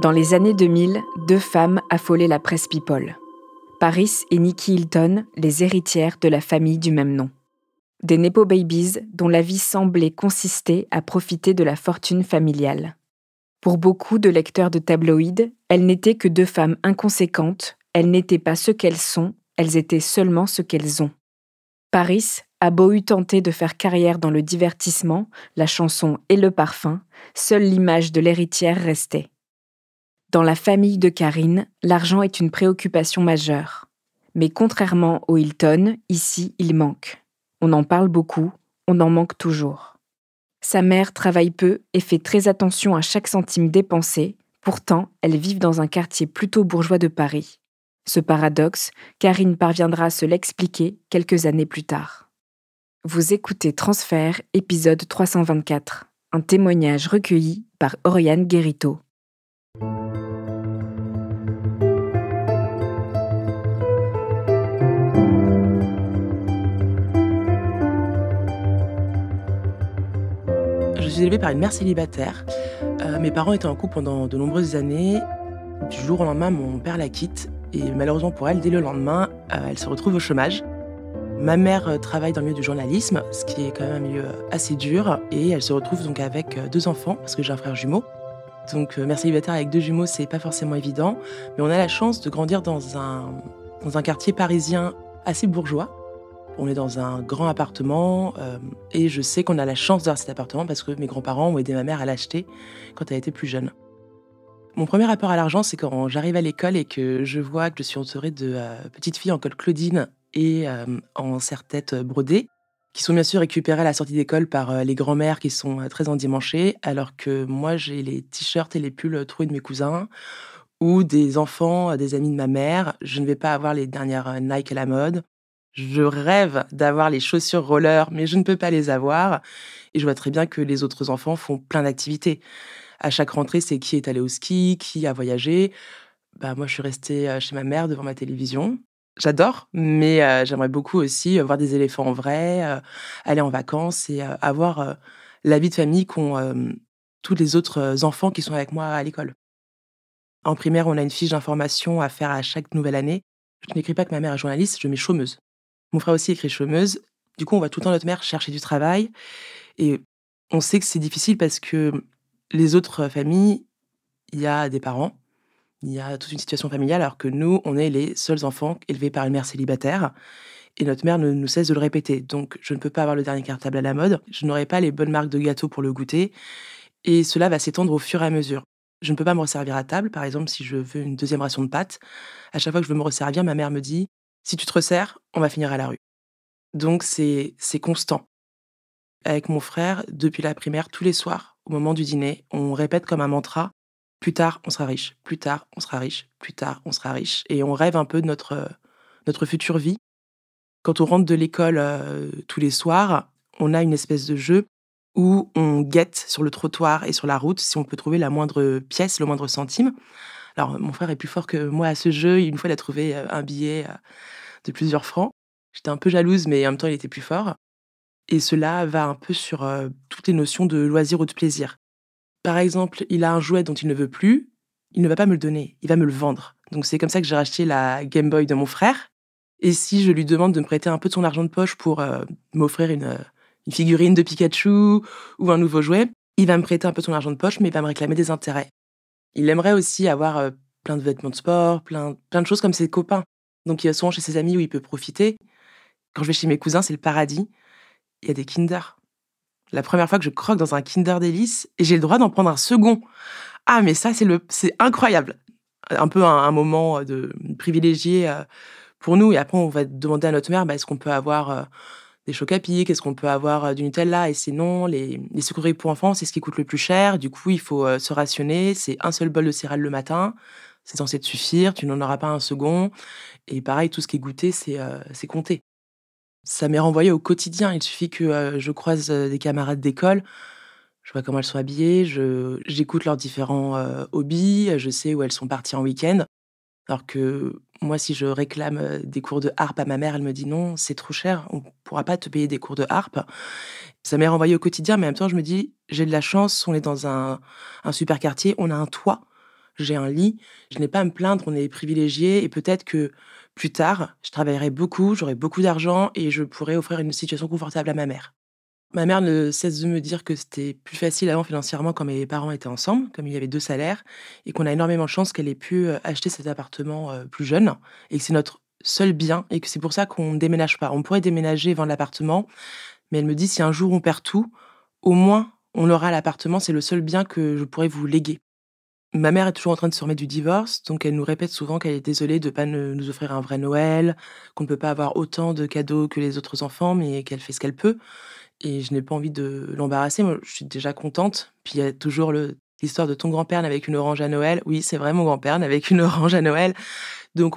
Dans les années 2000, deux femmes affolaient la presse people. Paris et Nicky Hilton, les héritières de la famille du même nom. Des Nepo Babies dont la vie semblait consister à profiter de la fortune familiale. Pour beaucoup de lecteurs de tabloïds, elles n'étaient que deux femmes inconséquentes, elles n'étaient pas ce qu'elles sont, elles étaient seulement ce qu'elles ont. Paris a beau eu tenté de faire carrière dans le divertissement, la chanson et le parfum, seule l'image de l'héritière restait. Dans la famille de Karine, l'argent est une préoccupation majeure. Mais contrairement aux Hilton, ici, il manque. On en parle beaucoup, on en manque toujours. Sa mère travaille peu et fait très attention à chaque centime dépensé, pourtant, elles vivent dans un quartier plutôt bourgeois de Paris. Ce paradoxe, Karine parviendra à se l'expliquer quelques années plus tard. Vous écoutez Transfert, épisode 324, un témoignage recueilli par Auriane Gueritault. Je suis élevée par une mère célibataire. Mes parents étaient en couple pendant de nombreuses années. Du jour au lendemain, mon père la quitte. Et malheureusement pour elle, dès le lendemain, elle se retrouve au chômage. Ma mère travaille dans le milieu du journalisme, ce qui est quand même un milieu assez dur. Et elle se retrouve donc avec deux enfants, parce que j'ai un frère jumeau. Donc mère célibataire avec deux jumeaux, c'est pas forcément évident. Mais on a la chance de grandir dans un quartier parisien assez bourgeois. On est dans un grand appartement et je sais qu'on a la chance d'avoir cet appartement parce que mes grands-parents ont aidé ma mère à l'acheter quand elle était plus jeune. Mon premier rapport à l'argent, c'est quand j'arrive à l'école et que je vois que je suis entourée de petites filles en col Claudine et en serre-tête brodée, qui sont bien sûr récupérées à la sortie d'école par les grands-mères qui sont très endimanchées, alors que moi j'ai les t-shirts et les pulls troués de mes cousins ou des enfants, des amis de ma mère. Je ne vais pas avoir les dernières Nike à la mode. Je rêve d'avoir les chaussures roller, mais je ne peux pas les avoir. Et je vois très bien que les autres enfants font plein d'activités. À chaque rentrée, c'est qui est allé au ski, qui a voyagé. Bah, moi, je suis restée chez ma mère devant ma télévision. J'adore, mais j'aimerais beaucoup aussi voir des éléphants en vrai, aller en vacances et avoir la vie de famille qu'ont tous les autres enfants qui sont avec moi à l'école. En primaire, on a une fiche d'information à faire à chaque nouvelle année. Je n'écris pas que ma mère est journaliste, je mets chômeuse. Mon frère aussi écrit chômeuse. Du coup, on voit tout le temps notre mère chercher du travail. Et on sait que c'est difficile parce que les autres familles, il y a des parents, il y a toute une situation familiale, alors que nous, on est les seuls enfants élevés par une mère célibataire. Et notre mère ne cesse de le répéter. Donc, je ne peux pas avoir le dernier cartable à la mode. Je n'aurai pas les bonnes marques de gâteaux pour le goûter. Et cela va s'étendre au fur et à mesure. Je ne peux pas me resservir à table. Par exemple, si je veux une deuxième ration de pâtes, à chaque fois que je veux me resservir, ma mère me dit « Si tu te resserres, on va finir à la rue. » Donc, c'est constant. Avec mon frère, depuis la primaire, tous les soirs, au moment du dîner, on répète comme un mantra « Plus tard, on sera riche. Plus tard, on sera riche. Plus tard, on sera riche. » Et on rêve un peu de notre future vie. Quand on rentre de l'école tous les soirs, on a une espèce de jeu où on guette sur le trottoir et sur la route si on peut trouver la moindre pièce, le moindre centime. Alors, mon frère est plus fort que moi à ce jeu. Une fois, il a trouvé un billet de plusieurs francs. J'étais un peu jalouse, mais en même temps, il était plus fort. Et cela va un peu sur toutes les notions de loisir ou de plaisir. Par exemple, il a un jouet dont il ne veut plus. Il ne va pas me le donner, il va me le vendre. Donc, c'est comme ça que j'ai racheté la Game Boy de mon frère. Et si je lui demande de me prêter un peu de son argent de poche pour m'offrir une figurine de Pikachu ou un nouveau jouet, il va me prêter un peu son argent de poche, mais il va me réclamer des intérêts. Il aimerait aussi avoir plein de vêtements de sport, plein de choses comme ses copains. Donc, il va souvent chez ses amis où il peut profiter. Quand je vais chez mes cousins, c'est le paradis. Il y a des Kinder. La première fois que je croque dans un Kinder Délice, et j'ai le droit d'en prendre un second. Ah, mais ça, c'est incroyable. Un peu un moment de privilégié pour nous. Et après, on va demander à notre mère, est-ce qu'on peut avoir des chocs à pic, est-ce qu'on peut avoir du Nutella? Et c'est non, les sucreries pour enfants, c'est ce qui coûte le plus cher. Du coup, il faut se rationner. C'est un seul bol de céréales le matin. C'est censé te suffire. Tu n'en auras pas un second. Et pareil, tout ce qui est goûté, c'est compté. Ça m'est renvoyé au quotidien. Il suffit que je croise des camarades d'école. Je vois comment elles sont habillées. J'écoute leurs différents hobbies. Je sais où elles sont parties en week-end. Alors que moi, si je réclame des cours de harpe à ma mère, elle me dit non, c'est trop cher, on ne pourra pas te payer des cours de harpe. Ça m'est renvoyé au quotidien, mais en même temps, je me dis, j'ai de la chance, on est dans un super quartier, on a un toit. j'ai un lit, je n'ai pas à me plaindre, on est privilégiés et peut-être que plus tard, je travaillerai beaucoup, j'aurai beaucoup d'argent et je pourrai offrir une situation confortable à ma mère. Ma mère ne cesse de me dire que c'était plus facile avant financièrement quand mes parents étaient ensemble, comme il y avait 2 salaires, et qu'on a énormément de chance qu'elle ait pu acheter cet appartement plus jeune, et que c'est notre seul bien, et que c'est pour ça qu'on ne déménage pas. On pourrait déménager et vendre l'appartement, mais elle me dit si un jour on perd tout, au moins on aura l'appartement, c'est le seul bien que je pourrais vous léguer. Ma mère est toujours en train de se remettre du divorce, donc elle nous répète souvent qu'elle est désolée de ne pas nous offrir un vrai Noël, qu'on ne peut pas avoir autant de cadeaux que les autres enfants, mais qu'elle fait ce qu'elle peut. Et je n'ai pas envie de l'embarrasser, moi je suis déjà contente. Puis il y a toujours l'histoire de ton grand-père avec une orange à Noël. Oui, c'est vrai, mon grand-père avec une orange à Noël. Donc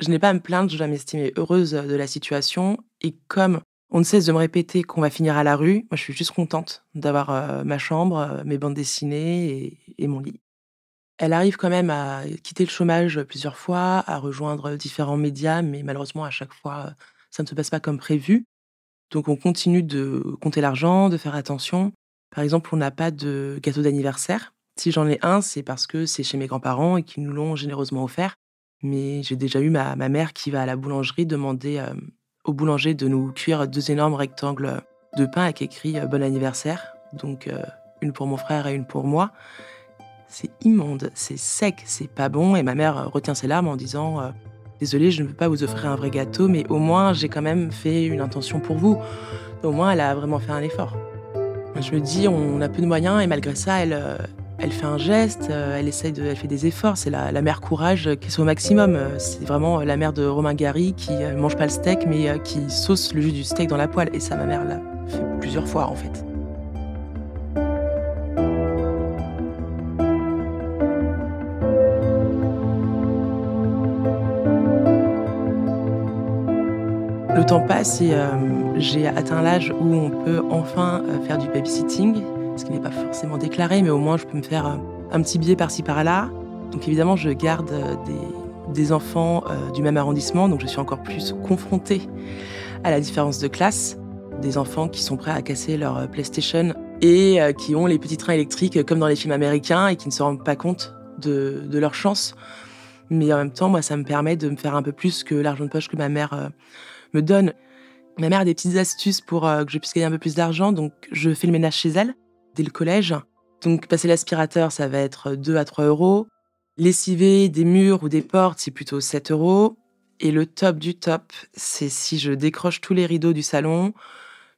je n'ai pas à me plaindre, je dois m'estimer heureuse de la situation. Et comme on ne cesse de me répéter qu'on va finir à la rue, moi je suis juste contente d'avoir ma chambre, mes bandes dessinées et mon lit. Elle arrive quand même à quitter le chômage plusieurs fois, à rejoindre différents médias, mais malheureusement, à chaque fois, ça ne se passe pas comme prévu. Donc, on continue de compter l'argent, de faire attention. Par exemple, on n'a pas de gâteau d'anniversaire. Si j'en ai un, c'est parce que c'est chez mes grands-parents et qu'ils nous l'ont généreusement offert. Mais j'ai déjà eu ma mère qui va à la boulangerie demander au boulanger de nous cuire 2 énormes rectangles de pain avec écrit « Bon anniversaire ». Donc, une pour mon frère et une pour moi. C'est immonde, c'est sec, c'est pas bon. Et ma mère retient ses larmes en disant « Désolée, je ne peux pas vous offrir un vrai gâteau, mais au moins, j'ai quand même fait une intention pour vous. » Au moins, elle a vraiment fait un effort. Je me dis, on a peu de moyens et malgré ça, elle fait un geste, elle fait des efforts. C'est la mère courage qui est au maximum. C'est vraiment la mère de Romain Gary qui ne mange pas le steak, mais qui sauce le jus du steak dans la poêle. Et ça, ma mère l'a fait plusieurs fois, en fait. Le temps passe et j'ai atteint l'âge où on peut enfin faire du babysitting, ce qui n'est pas forcément déclaré, mais au moins je peux me faire un petit billet par-ci par-là. Donc évidemment, je garde des enfants du même arrondissement, donc je suis encore plus confrontée à la différence de classe. Des enfants qui sont prêts à casser leur PlayStation et qui ont les petits trains électriques comme dans les films américains et qui ne se rendent pas compte de leur chance. Mais en même temps, moi, ça me permet de me faire un peu plus que l'argent de poche que ma mère me donne. Ma mère a des petites astuces pour que je puisse gagner un peu plus d'argent, donc je fais le ménage chez elle dès le collège. Donc passer l'aspirateur, ça va être 2 à 3 euros. Lessiver des murs ou des portes, c'est plutôt 7 euros. Et le top du top, c'est si je décroche tous les rideaux du salon,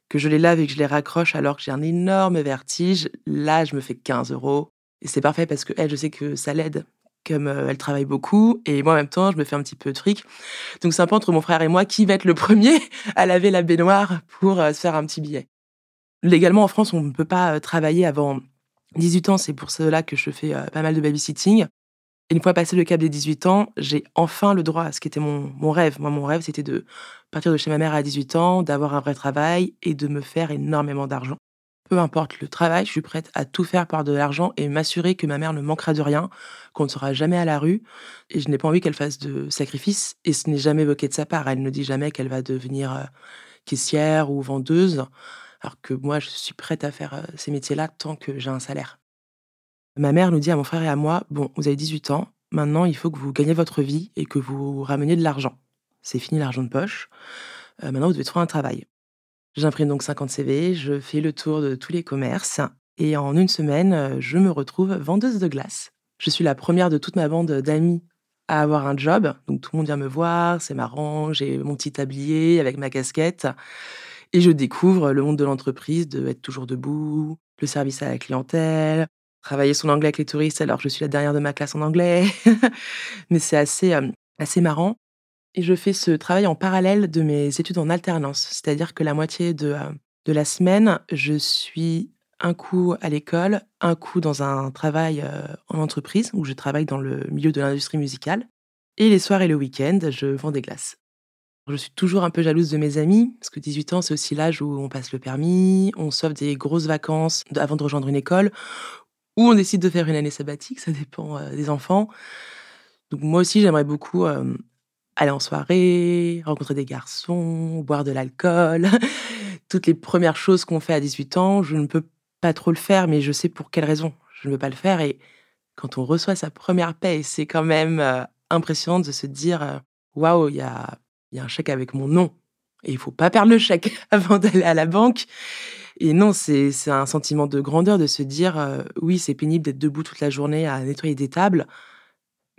que je les lave et que je les raccroche alors que j'ai un énorme vertige. Là, je me fais 15 euros. Et c'est parfait parce que elle, je sais que ça l'aide. Comme elle travaille beaucoup, et moi en même temps, je me fais un petit peu de fric. Donc c'est un peu entre mon frère et moi qui va être le premier à laver la baignoire pour se faire un petit billet. Légalement, en France, on ne peut pas travailler avant 18 ans, c'est pour cela que je fais pas mal de babysitting. Et une fois passé le cap des 18 ans, j'ai enfin le droit à ce qui était mon rêve. Moi, mon rêve, c'était de partir de chez ma mère à 18 ans, d'avoir un vrai travail et de me faire énormément d'argent. Peu importe le travail, je suis prête à tout faire par de l'argent et m'assurer que ma mère ne manquera de rien, qu'on ne sera jamais à la rue. Et je n'ai pas envie qu'elle fasse de sacrifices. Et ce n'est jamais évoqué de sa part. Elle ne dit jamais qu'elle va devenir caissière ou vendeuse. Alors que moi, je suis prête à faire ces métiers-là tant que j'ai un salaire. Ma mère nous dit à mon frère et à moi, « Bon, vous avez 18 ans, maintenant il faut que vous gagnez votre vie et que vous rameniez de l'argent. C'est fini l'argent de poche. Maintenant, vous devez trouver un travail. » J'imprime donc 50 CV, je fais le tour de tous les commerces et en une semaine, je me retrouve vendeuse de glace. Je suis la première de toute ma bande d'amis à avoir un job. Donc tout le monde vient me voir, c'est marrant, j'ai mon petit tablier avec ma casquette. Et je découvre le monde de l'entreprise, de être toujours debout, le service à la clientèle, travailler son anglais avec les touristes alors que je suis la dernière de ma classe en anglais. Mais c'est assez marrant. Et je fais ce travail en parallèle de mes études en alternance, c'est-à-dire que la moitié de la semaine, je suis un coup à l'école, un coup dans un travail en entreprise, où je travaille dans le milieu de l'industrie musicale, et les soirs et le week-end, je vends des glaces. Je suis toujours un peu jalouse de mes amis, parce que 18 ans, c'est aussi l'âge où on passe le permis, on s'offre des grosses vacances avant de rejoindre une école, ou on décide de faire une année sabbatique, ça dépend des enfants. Donc moi aussi, j'aimerais beaucoup aller en soirée, rencontrer des garçons, boire de l'alcool. Toutes les premières choses qu'on fait à 18 ans, je ne peux pas trop le faire, mais je sais pour quelles raisons je ne peux pas le faire. Et quand on reçoit sa première paye, c'est quand même impressionnant de se dire « Waouh, il y a un chèque avec mon nom. » Et il ne faut pas perdre le chèque avant d'aller à la banque. Et non, c'est un sentiment de grandeur de se dire « Oui, c'est pénible d'être debout toute la journée à nettoyer des tables. »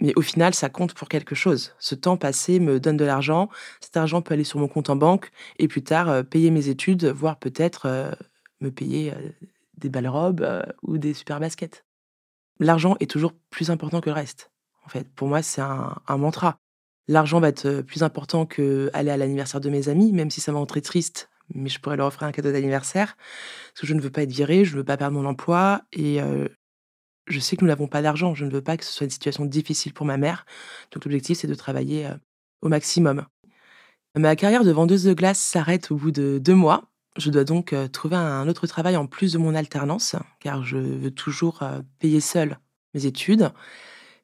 Mais au final, ça compte pour quelque chose. Ce temps passé me donne de l'argent. Cet argent peut aller sur mon compte en banque et plus tard payer mes études, voire peut-être me payer des belles robes ou des super baskets. L'argent est toujours plus important que le reste. En fait, pour moi, c'est un mantra. L'argent va être plus important qu'aller à l'anniversaire de mes amis, même si ça m'a rendu triste, mais je pourrais leur offrir un cadeau d'anniversaire. Parce que je ne veux pas être virée, je ne veux pas perdre mon emploi et... Je sais que nous n'avons pas d'argent, je ne veux pas que ce soit une situation difficile pour ma mère. Donc l'objectif, c'est de travailler au maximum. Ma carrière de vendeuse de glace s'arrête au bout de 2 mois. Je dois donc trouver un autre travail en plus de mon alternance, car je veux toujours payer seule mes études.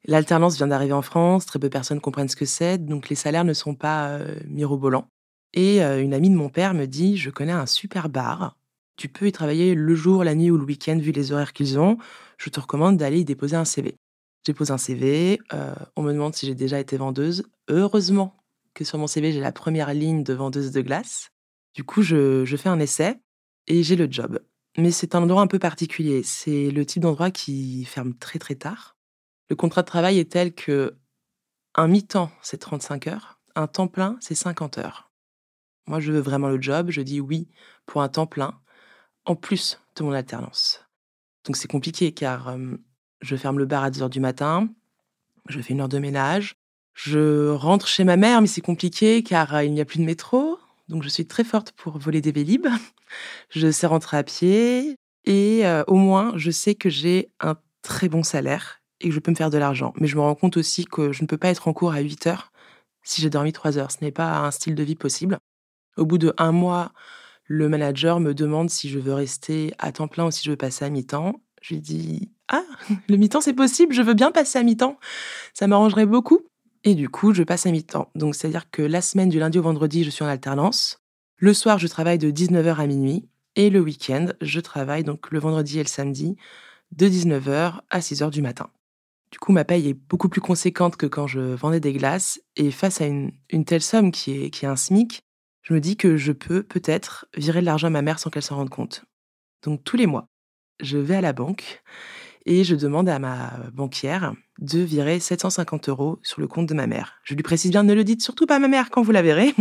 L'alternance vient d'arriver en France, très peu de personnes comprennent ce que c'est, donc les salaires ne sont pas mirobolants. Et une amie de mon père me dit « Je connais un super bar. Tu peux y travailler le jour, la nuit ou le week-end, vu les horaires qu'ils ont. Je te recommande d'aller y déposer un CV. » Je dépose un CV, on me demande si j'ai déjà été vendeuse. Heureusement que sur mon CV, j'ai la première ligne de vendeuse de glace. Du coup, je fais un essai et j'ai le job. Mais c'est un endroit un peu particulier. C'est le type d'endroit qui ferme très, très tard. Le contrat de travail est tel que un mi-temps, c'est 35 heures. Un temps plein, c'est 50 heures. Moi, je veux vraiment le job. Je dis oui pour un temps plein. En plus de mon alternance. Donc c'est compliqué car je ferme le bar à 2h du matin, je fais 1 heure de ménage, je rentre chez ma mère, mais c'est compliqué car il n'y a plus de métro, donc je suis très forte pour voler des Vélib. Je sais rentrer à pied et au moins je sais que j'ai un très bon salaire et que je peux me faire de l'argent. Mais je me rends compte aussi que je ne peux pas être en cours à 8h si j'ai dormi 3 heures. Ce n'est pas un style de vie possible. Au bout de 1 mois, le manager me demande si je veux rester à temps plein ou si je veux passer à mi-temps. Je lui dis « Ah, le mi-temps, c'est possible, je veux bien passer à mi-temps. Ça m'arrangerait beaucoup. » Et du coup, je passe à mi-temps. Donc, c'est-à-dire que la semaine du lundi au vendredi, je suis en alternance. Le soir, je travaille de 19h à minuit. Et le week-end, je travaille donc le vendredi et le samedi de 19h à 6h du matin. Du coup, ma paye est beaucoup plus conséquente que quand je vendais des glaces. Et face à une telle somme qui est un SMIC, je me dis que je peux peut-être virer de l'argent à ma mère sans qu'elle s'en rende compte. Donc tous les mois, je vais à la banque et je demande à ma banquière de virer 750 € sur le compte de ma mère. Je lui précise bien, ne le dites surtout pas à ma mère quand vous la verrez.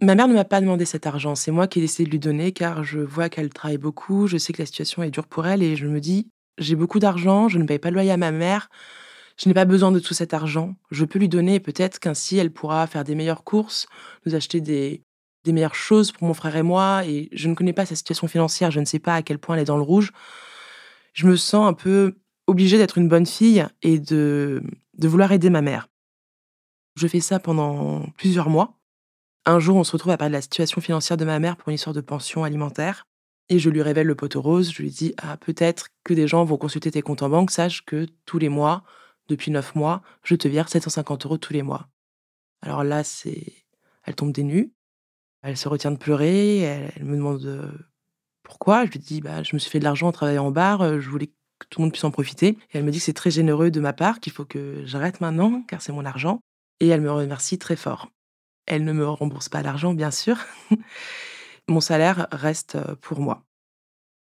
Ma mère ne m'a pas demandé cet argent, c'est moi qui ai décidé de lui donner car je vois qu'elle travaille beaucoup, je sais que la situation est dure pour elle et je me dis, j'ai beaucoup d'argent, je ne paye pas le loyer à ma mère, je n'ai pas besoin de tout cet argent, je peux lui donner et peut-être qu'ainsi elle pourra faire des meilleures courses, nous acheter des meilleures choses pour mon frère et moi. Et je ne connais pas sa situation financière, je ne sais pas à quel point elle est dans le rouge. Je me sens un peu obligée d'être une bonne fille et de vouloir aider ma mère. Je fais ça pendant plusieurs mois. Un jour, on se retrouve à parler de la situation financière de ma mère pour une histoire de pension alimentaire. Et je lui révèle le pot aux roses, je lui dis « Ah, peut-être que des gens vont consulter tes comptes en banque, sache que tous les mois, depuis 9 mois, je te vire 750 € tous les mois. » Alors là, elle tombe des nues, elle se retient de pleurer, elle me demande pourquoi. Je lui dis, je me suis fait de l'argent en travaillant en bar, je voulais que tout le monde puisse en profiter. Et elle me dit que c'est très généreux de ma part, qu'il faut que j'arrête maintenant, car c'est mon argent. Et elle me remercie très fort. Elle ne me rembourse pas l'argent, bien sûr. Mon salaire reste pour moi.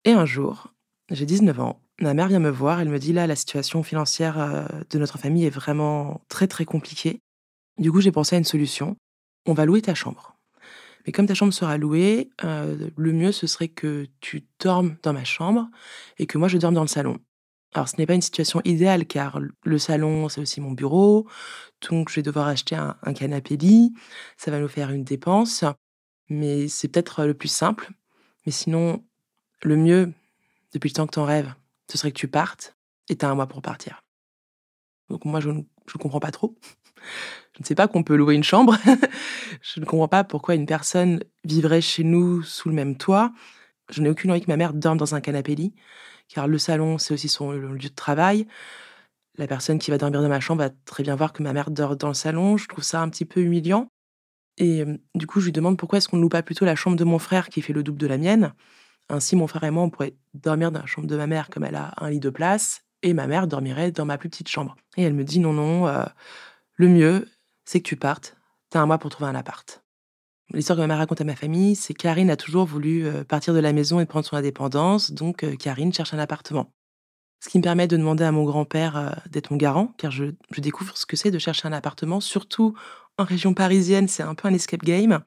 Et un jour, j'ai 19 ans, ma mère vient me voir, elle me dit « Là, la situation financière de notre famille est vraiment très, très compliquée. Du coup, j'ai pensé à une solution. On va louer ta chambre. Mais comme ta chambre sera louée, le mieux, ce serait que tu dormes dans ma chambre et que moi, je dorme dans le salon. » Alors, ce n'est pas une situation idéale, car le salon, c'est aussi mon bureau. Donc, je vais devoir acheter un canapé-lit. Ça va nous faire une dépense. Mais c'est peut-être le plus simple. Mais sinon, le mieux, depuis le temps que t'en rêves, ce serait que tu partes et t'as 1 mois pour partir. » Donc moi, je ne comprends pas trop. Je ne sais pas qu'on peut louer une chambre. Je ne comprends pas pourquoi une personne vivrait chez nous sous le même toit. Je n'ai aucune envie que ma mère dorme dans un canapé-lit, car le salon, c'est aussi son lieu de travail. La personne qui va dormir dans ma chambre va très bien voir que ma mère dort dans le salon. Je trouve ça un petit peu humiliant. Et du coup, je lui demande pourquoi est-ce qu'on ne loue pas plutôt la chambre de mon frère qui fait le double de la mienne. Ainsi, mon frère et moi, on pourrait dormir dans la chambre de ma mère comme elle a un lit de place et ma mère dormirait dans ma plus petite chambre. Et elle me dit non, le mieux, c'est que tu partes. T'as un mois pour trouver un appart. L'histoire que ma mère raconte à ma famille, c'est que Karine a toujours voulu partir de la maison et prendre son indépendance, donc Karine cherche un appartement. Ce qui me permet de demander à mon grand-père d'être mon garant, car je découvre ce que c'est de chercher un appartement, surtout en région parisienne, c'est un peu un escape game.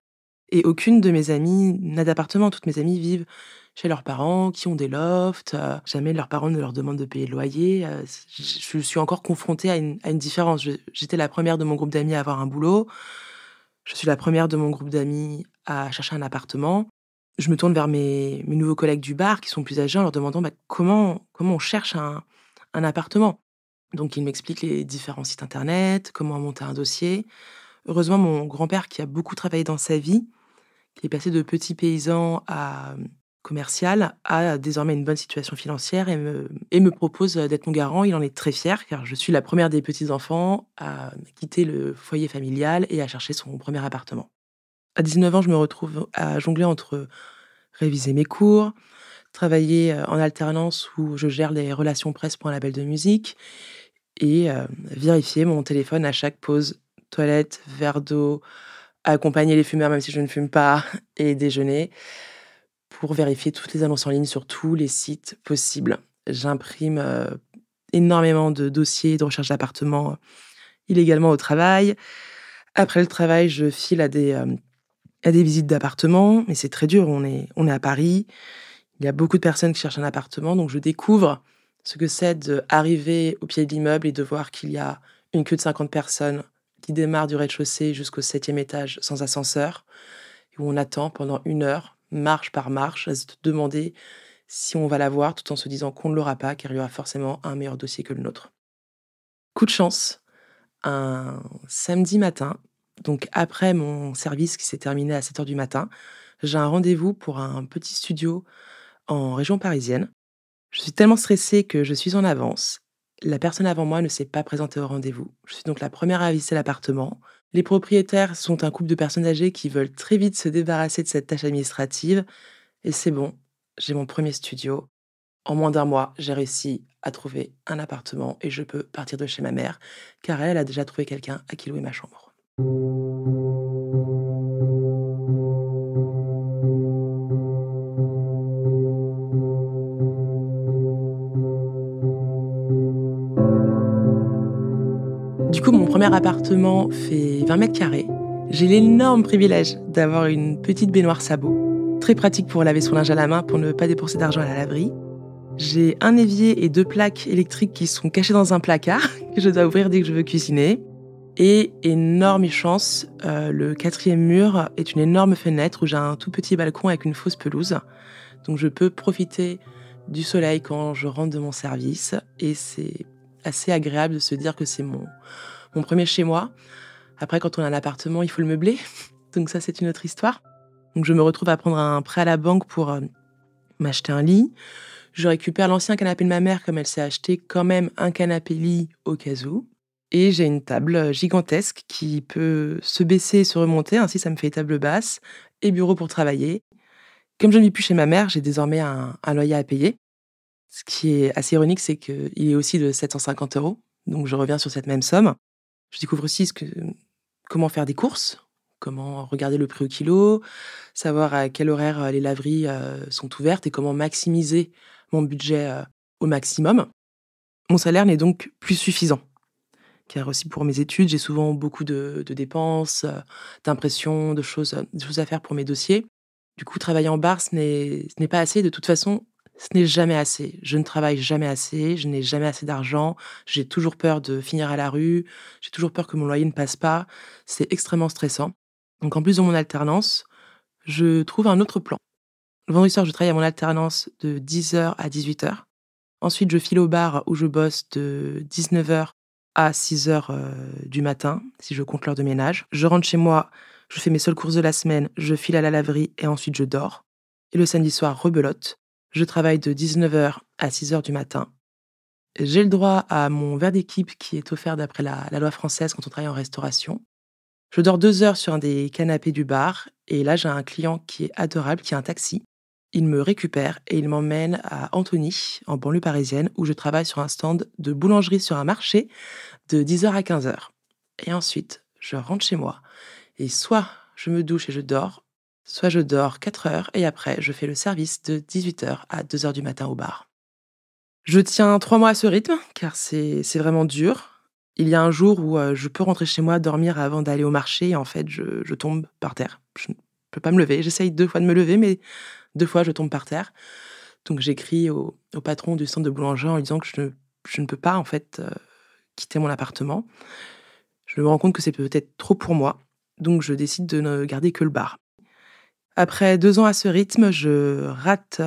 Et aucune de mes amies n'a d'appartement. Toutes mes amies vivent chez leurs parents, qui ont des lofts. Jamais leurs parents ne leur demandent de payer le loyer. Je suis encore confrontée à une différence. J'étais la première de mon groupe d'amis à avoir un boulot. Je suis la première de mon groupe d'amis à chercher un appartement. Je me tourne vers mes nouveaux collègues du bar qui sont plus âgés en leur demandant comment on cherche un appartement. Donc, ils m'expliquent les différents sites internet, comment monter un dossier. Heureusement, mon grand-père, qui a beaucoup travaillé dans sa vie, qui est passé de petit paysan à commercial, a désormais une bonne situation financière et me propose d'être mon garant. Il en est très fier, car je suis la première des petits-enfants à quitter le foyer familial et à chercher son premier appartement. À 19 ans, je me retrouve à jongler entre réviser mes cours, travailler en alternance où je gère les relations presse pour un label de musique et vérifier mon téléphone à chaque pause toilette, verre d'eau, accompagner les fumeurs même si je ne fume pas et déjeuner pour vérifier toutes les annonces en ligne sur tous les sites possibles. J'imprime énormément de dossiers de recherche d'appartements illégalement au travail. Après le travail, je file à des visites d'appartements, mais c'est très dur, on est à Paris, il y a beaucoup de personnes qui cherchent un appartement, donc je découvre ce que c'est d'arriver au pied de l'immeuble et de voir qu'il y a une queue de 50 personnes qui démarre du rez-de-chaussée jusqu'au 7e étage sans ascenseur, où on attend pendant 1 heure, marche par marche, à se demander si on va l'avoir, tout en se disant qu'on ne l'aura pas, car il y aura forcément un meilleur dossier que le nôtre. Coup de chance, un samedi matin, donc après mon service qui s'est terminé à 7h du matin, j'ai un rendez-vous pour un petit studio en région parisienne. Je suis tellement stressée que je suis en avance. La personne avant moi ne s'est pas présentée au rendez-vous. Je suis donc la première à aviser l'appartement. Les propriétaires sont un couple de personnes âgées qui veulent très vite se débarrasser de cette tâche administrative. Et c'est bon, j'ai mon premier studio. En moins d'un mois, j'ai réussi à trouver un appartement et je peux partir de chez ma mère, car elle a déjà trouvé quelqu'un à qui louer ma chambre. Du coup, mon premier appartement fait 20 mètres carrés. J'ai l'énorme privilège d'avoir une petite baignoire sabot, très pratique pour laver son linge à la main pour ne pas dépenser d'argent à la laverie. J'ai un évier et 2 plaques électriques qui sont cachées dans un placard que je dois ouvrir dès que je veux cuisiner. Et énorme chance, le 4e mur est une énorme fenêtre où j'ai un tout petit balcon avec une fausse pelouse. Donc je peux profiter du soleil quand je rentre de mon service. Et c'est assez agréable de se dire que c'est mon premier chez moi. Après, quand on a un appartement, il faut le meubler. Donc ça, c'est une autre histoire. Donc je me retrouve à prendre un prêt à la banque pour m'acheter un lit. Je récupère l'ancien canapé de ma mère, comme elle s'est acheté quand même un canapé-lit au cas où. Et j'ai une table gigantesque qui peut se baisser et se remonter. Ainsi, ça me fait table basse et bureau pour travailler. Comme je ne vis plus chez ma mère, j'ai désormais un loyer à payer. Ce qui est assez ironique, c'est qu'il est aussi de 750 €. Donc, je reviens sur cette même somme. Je découvre aussi comment faire des courses, comment regarder le prix au kilo, savoir à quel horaire les laveries sont ouvertes et comment maximiser mon budget au maximum. Mon salaire n'est donc plus suffisant. Car aussi pour mes études, j'ai souvent beaucoup de dépenses, d'impressions, de choses à faire pour mes dossiers. Du coup, travailler en bar, ce n'est pas assez. De toute façon, ce n'est jamais assez. Je ne travaille jamais assez, je n'ai jamais assez d'argent, j'ai toujours peur de finir à la rue, j'ai toujours peur que mon loyer ne passe pas. C'est extrêmement stressant. Donc en plus de mon alternance, je trouve un autre plan. Le vendredi soir, je travaille à mon alternance de 10h à 18h. Ensuite, je file au bar où je bosse de 19h à 6h du matin, si je compte l'heure de ménage. Je rentre chez moi, je fais mes seules courses de la semaine, je file à la laverie et ensuite je dors. Et le samedi soir, rebelote. Je travaille de 19h à 6h du matin. J'ai le droit à mon verre d'équipe qui est offert d'après la loi française quand on travaille en restauration. Je dors 2 heures sur un des canapés du bar et là, j'ai un client qui est adorable, qui est un taxi, Il me récupère et il m'emmène à Antony, en banlieue parisienne, où je travaille sur un stand de boulangerie sur un marché de 10h à 15h. Et ensuite, je rentre chez moi et soit je me douche et je dors, soit je dors 4h et après je fais le service de 18h à 2h du matin au bar. Je tiens 3 mois à ce rythme car c'est vraiment dur. Il y a un jour où je peux rentrer chez moi, dormir avant d'aller au marché et en fait je tombe par terre. Je ne peux pas me lever, j'essaye 2 fois de me lever mais 2 fois je tombe par terre. Donc j'écris au patron du centre de boulanger en lui disant que je ne peux pas en fait quitter mon appartement. Je me rends compte que c'est peut-être trop pour moi, donc je décide de ne garder que le bar. Après 2 ans à ce rythme, je rate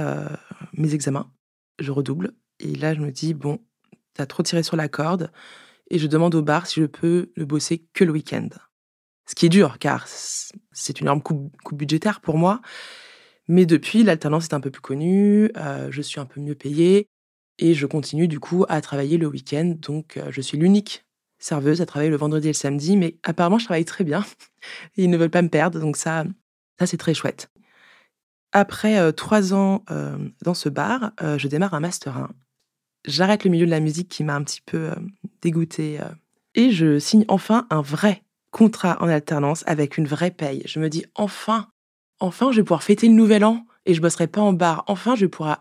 mes examens, je redouble. Et là, je me dis, bon, t'as trop tiré sur la corde. Et je demande au bar si je peux ne bosser que le week-end. Ce qui est dur, car c'est une énorme coupe budgétaire pour moi. Mais depuis, l'alternance est un peu plus connue, je suis un peu mieux payée. Et je continue du coup à travailler le week-end, donc je suis l'unique serveuse à travailler le vendredi et le samedi, mais apparemment, je travaille très bien. Ils ne veulent pas me perdre, donc ça c'est très chouette. Après 3 ans dans ce bar, je démarre un Master 1. J'arrête le milieu de la musique qui m'a un petit peu dégoûtée. Et je signe enfin un vrai contrat en alternance avec une vraie paye. Je me dis, enfin, je vais pouvoir fêter le nouvel an et je ne bosserai pas en bar. Enfin, je vais pouvoir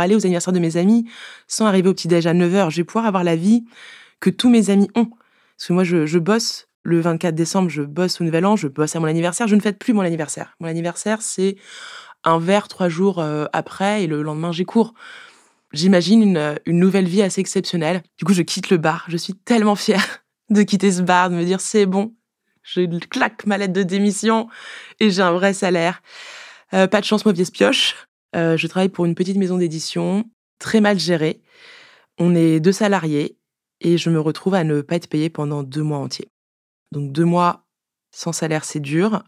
aller aux anniversaires de mes amis sans arriver au petit-déj à 9h. Je vais pouvoir avoir la vie que tous mes amis ont. Parce que moi, je bosse le 24 décembre, je bosse au Nouvel An, je bosse à mon anniversaire, je ne fête plus mon anniversaire. Mon anniversaire, c'est un verre 3 jours après et le lendemain, j'ai cours. J'imagine une nouvelle vie assez exceptionnelle. Du coup, je quitte le bar. Je suis tellement fière de quitter ce bar, de me dire c'est bon, je claque ma lettre de démission et j'ai un vrai salaire. Pas de chance, mauvaise pioche. Je travaille pour une petite maison d'édition, très mal gérée. On est 2 salariés. Et je me retrouve à ne pas être payée pendant 2 mois entiers. Donc 2 mois sans salaire, c'est dur.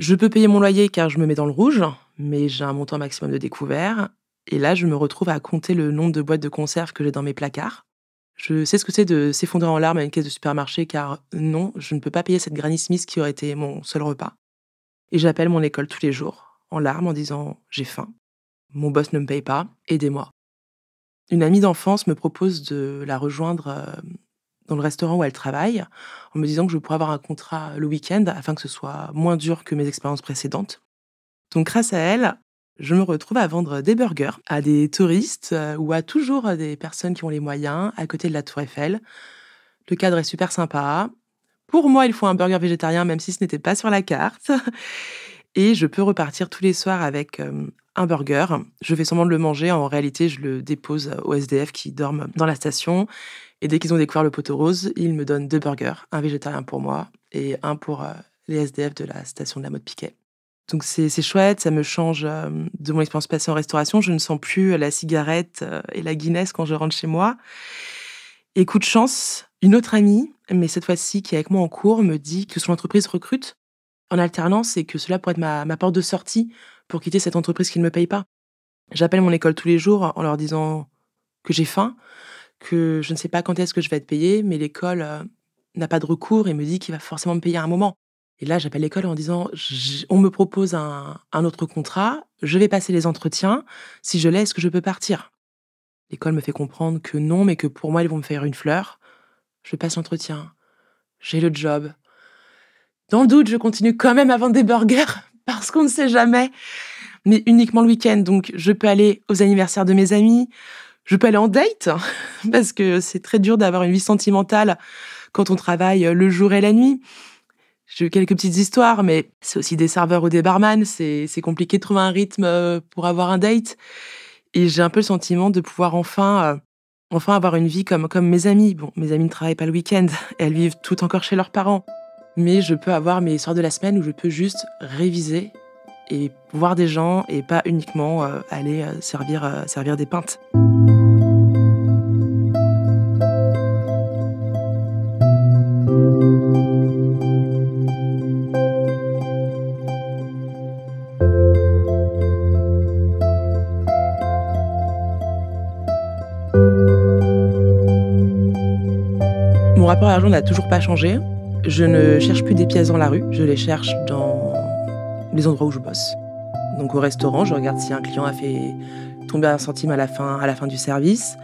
Je peux payer mon loyer car je me mets dans le rouge, mais j'ai un montant maximum de découvert. Et là, je me retrouve à compter le nombre de boîtes de conserve que j'ai dans mes placards. Je sais ce que c'est de s'effondrer en larmes à une caisse de supermarché car non, je ne peux pas payer cette Granny Smith qui aurait été mon seul repas. Et j'appelle mon école tous les jours, en larmes, en disant « j'ai faim, mon boss ne me paye pas, aidez-moi ». Une amie d'enfance me propose de la rejoindre dans le restaurant où elle travaille, en me disant que je pourrais avoir un contrat le week-end afin que ce soit moins dur que mes expériences précédentes. Donc grâce à elle, je me retrouve à vendre des burgers à des touristes ou à toujours des personnes qui ont les moyens à côté de la Tour Eiffel. Le cadre est super sympa. Pour moi, il faut un burger végétarien, même si ce n'était pas sur la carte. Et je peux repartir tous les soirs avec un burger. Je fais semblant de le manger. En réalité, je le dépose aux SDF qui dorment dans la station. Et dès qu'ils ont découvert le poteau rose, ils me donnent 2 burgers. Un végétarien pour moi et un pour les SDF de la station de la Motte-Piquet. Donc c'est chouette, ça me change de mon expérience passée en restauration. Je ne sens plus la cigarette et la Guinness quand je rentre chez moi. Et coup de chance, une autre amie, mais cette fois-ci qui est avec moi en cours, me dit que son entreprise recrute en alternance et que cela pourrait être ma porte de sortie pour quitter cette entreprise qui ne me paye pas. J'appelle mon école tous les jours en leur disant que j'ai faim, que je ne sais pas quand est-ce que je vais être payée, mais l'école n'a pas de recours et me dit qu'il va forcément me payer à un moment. Et là, j'appelle l'école en disant on me propose un autre contrat, je vais passer les entretiens, si je l'ai, est-ce que je peux partir? L'école me fait comprendre que non, mais que pour moi, ils vont me faire une fleur. Je passe l'entretien, j'ai le job. Dans le doute, je continue quand même à vendre des burgers, parce qu'on ne sait jamais, mais uniquement le week-end. Donc, je peux aller aux anniversaires de mes amis, je peux aller en date, parce que c'est très dur d'avoir une vie sentimentale quand on travaille le jour et la nuit. J'ai eu quelques petites histoires, mais c'est aussi des serveurs ou des barman, c'est compliqué de trouver un rythme pour avoir un date. Et j'ai un peu le sentiment de pouvoir enfin avoir une vie comme mes amis. Bon, mes amis ne travaillent pas le week-end, elles vivent toutes encore chez leurs parents. Mais je peux avoir mes soirs de la semaine où je peux juste réviser et voir des gens et pas uniquement aller servir des pintes. Mon rapport à l'argent n'a toujours pas changé. Je ne cherche plus des pièces dans la rue, je les cherche dans les endroits où je bosse. Donc au restaurant, je regarde si un client a fait tomber un centime à la fin du service.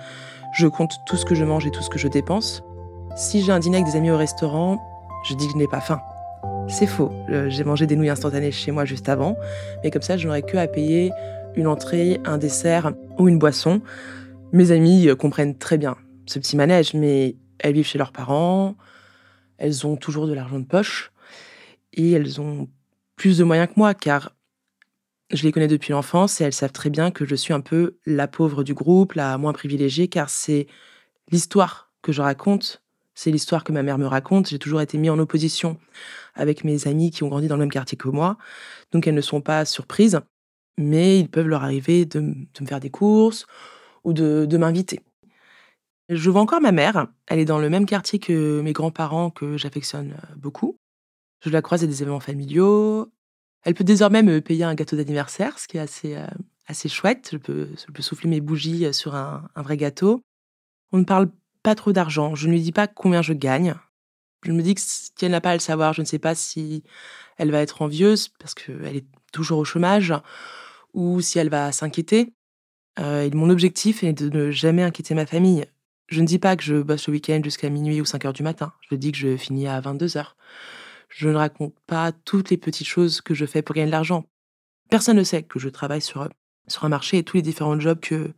Je compte tout ce que je mange et tout ce que je dépense. Si j'ai un dîner avec des amis au restaurant, je dis que je n'ai pas faim. C'est faux. J'ai mangé des nouilles instantanées chez moi juste avant, mais comme ça, je n'aurais que à payer une entrée, un dessert ou une boisson. Mes amis comprennent très bien ce petit manège, mais elles vivent chez leurs parents, elles ont toujours de l'argent de poche et elles ont plus de moyens que moi, car je les connais depuis l'enfance et elles savent très bien que je suis un peu la pauvre du groupe, la moins privilégiée, car c'est l'histoire que je raconte, c'est l'histoire que ma mère me raconte. J'ai toujours été mise en opposition avec mes amis qui ont grandi dans le même quartier que moi, donc elles ne sont pas surprises, mais il peut leur arriver de me faire des courses ou de m'inviter. Je vois encore ma mère, elle est dans le même quartier que mes grands-parents que j'affectionne beaucoup. Je la croise à des événements familiaux. Elle peut désormais me payer un gâteau d'anniversaire, ce qui est assez chouette. Je peux souffler mes bougies sur un vrai gâteau. On ne parle pas trop d'argent. Je ne lui dis pas combien je gagne. Je me dis que si elle n'a pas à le savoir, je ne sais pas si elle va être envieuse parce qu'elle est toujours au chômage ou si elle va s'inquiéter. Et mon objectif est de ne jamais inquiéter ma famille. Je ne dis pas que je bosse le week-end jusqu'à minuit ou 5h du matin. Je dis que je finis à 22h. Je ne raconte pas toutes les petites choses que je fais pour gagner de l'argent. Personne ne sait que je travaille sur un marché et tous les différents jobs que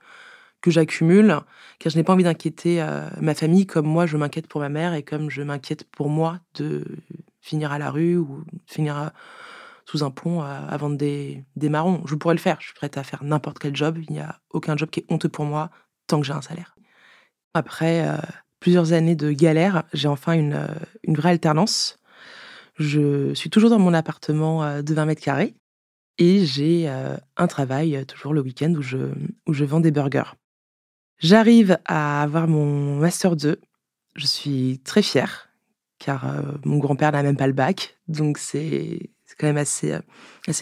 j'accumule, car je n'ai pas envie d'inquiéter ma famille comme moi je m'inquiète pour ma mère et comme je m'inquiète pour moi de finir à la rue ou finir sous un pont à vendre des marrons. Je pourrais le faire, je suis prête à faire n'importe quel job. Il n'y a aucun job qui est honteux pour moi tant que j'ai un salaire. Après plusieurs années de galère, j'ai enfin une vraie alternance. Je suis toujours dans mon appartement de 20 mètres carrés et j'ai un travail toujours le week-end où je vends des burgers. J'arrive à avoir mon Master 2. Je suis très fière car mon grand-père n'a même pas le bac. Donc c'est quand même assez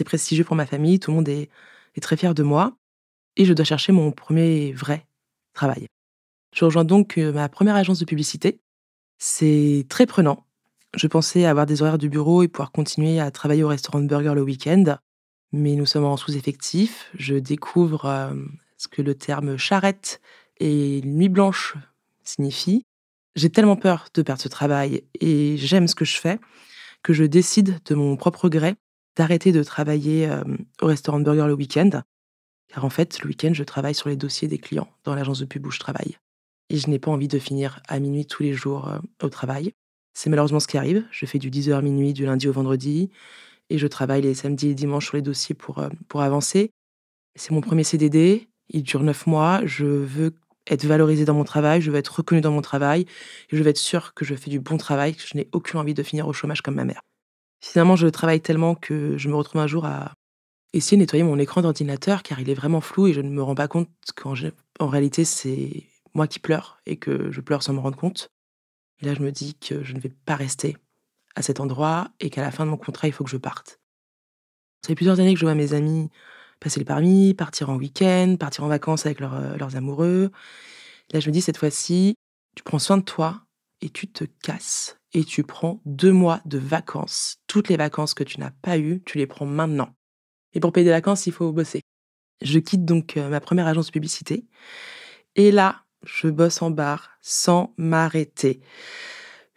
prestigieux pour ma famille. Tout le monde est très fier de moi et je dois chercher mon premier vrai travail. Je rejoins donc ma première agence de publicité. C'est très prenant. Je pensais avoir des horaires du bureau et pouvoir continuer à travailler au restaurant de burger le week-end, mais nous sommes en sous-effectif. Je découvre ce que le terme charrette et nuit blanche signifient. J'ai tellement peur de perdre ce travail et j'aime ce que je fais que je décide de mon propre gré d'arrêter de travailler au restaurant de burger le week-end, car en fait, le week-end, je travaille sur les dossiers des clients dans l'agence de pub où je travaille. Et je n'ai pas envie de finir à minuit tous les jours au travail. C'est malheureusement ce qui arrive. Je fais du 10h minuit du lundi au vendredi et je travaille les samedis et dimanches sur les dossiers pour avancer. C'est mon premier CDD, il dure 9 mois. Je veux être valorisée dans mon travail, je veux être reconnue dans mon travail et je veux être sûre que je fais du bon travail, que je n'ai aucune envie de finir au chômage comme ma mère. Finalement, je travaille tellement que je me retrouve un jour à essayer de nettoyer mon écran d'ordinateur car il est vraiment flou et je ne me rends pas compte qu'en réalité, c'est moi qui pleure et que je pleure sans me rendre compte. Et là, je me dis que je ne vais pas rester à cet endroit et qu'à la fin de mon contrat, il faut que je parte. Ça fait plusieurs années que je vois mes amis passer le permis, partir en week-end, partir en vacances avec leurs amoureux. Et là, je me dis, cette fois-ci, tu prends soin de toi et tu te casses. Et tu prends 2 mois de vacances. Toutes les vacances que tu n'as pas eues, tu les prends maintenant. Et pour payer des vacances, il faut bosser. Je quitte donc ma première agence de publicité. Et là, je bosse en bar sans m'arrêter.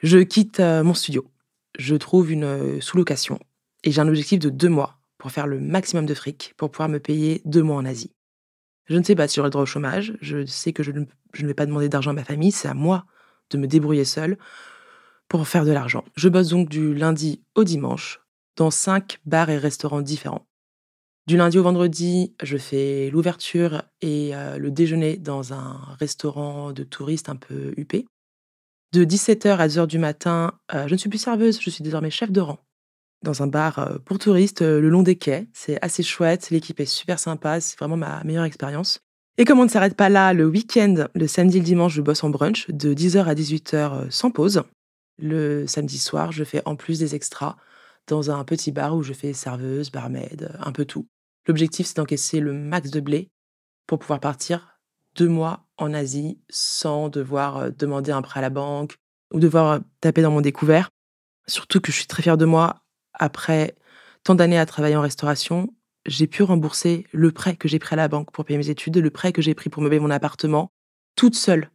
Je quitte mon studio. Je trouve une sous-location. Et j'ai un objectif de 2 mois pour faire le maximum de fric, pour pouvoir me payer 2 mois en Asie. Je ne sais pas si j'aurai le droit au chômage. Je sais que je ne vais pas demander d'argent à ma famille. C'est à moi de me débrouiller seule pour faire de l'argent. Je bosse donc du lundi au dimanche dans 5 bars et restaurants différents. Du lundi au vendredi, je fais l'ouverture et le déjeuner dans un restaurant de touristes un peu huppé. De 17h à 2h du matin, je ne suis plus serveuse, je suis désormais chef de rang. Dans un bar pour touristes, le long des quais. C'est assez chouette, l'équipe est super sympa, c'est vraiment ma meilleure expérience. Et comme on ne s'arrête pas là, le week-end, le samedi et le dimanche, je bosse en brunch de 10h à 18h sans pause. Le samedi soir, je fais en plus des extras dans un petit bar où je fais serveuse, barmaid, un peu tout. L'objectif, c'est d'encaisser le max de blé pour pouvoir partir 2 mois en Asie sans devoir demander un prêt à la banque ou devoir taper dans mon découvert. Surtout que je suis très fière de moi après tant d'années à travailler en restauration. j'ai pu rembourser le prêt que j'ai pris à la banque pour payer mes études, le prêt que j'ai pris pour meubler mon appartement, toute seule,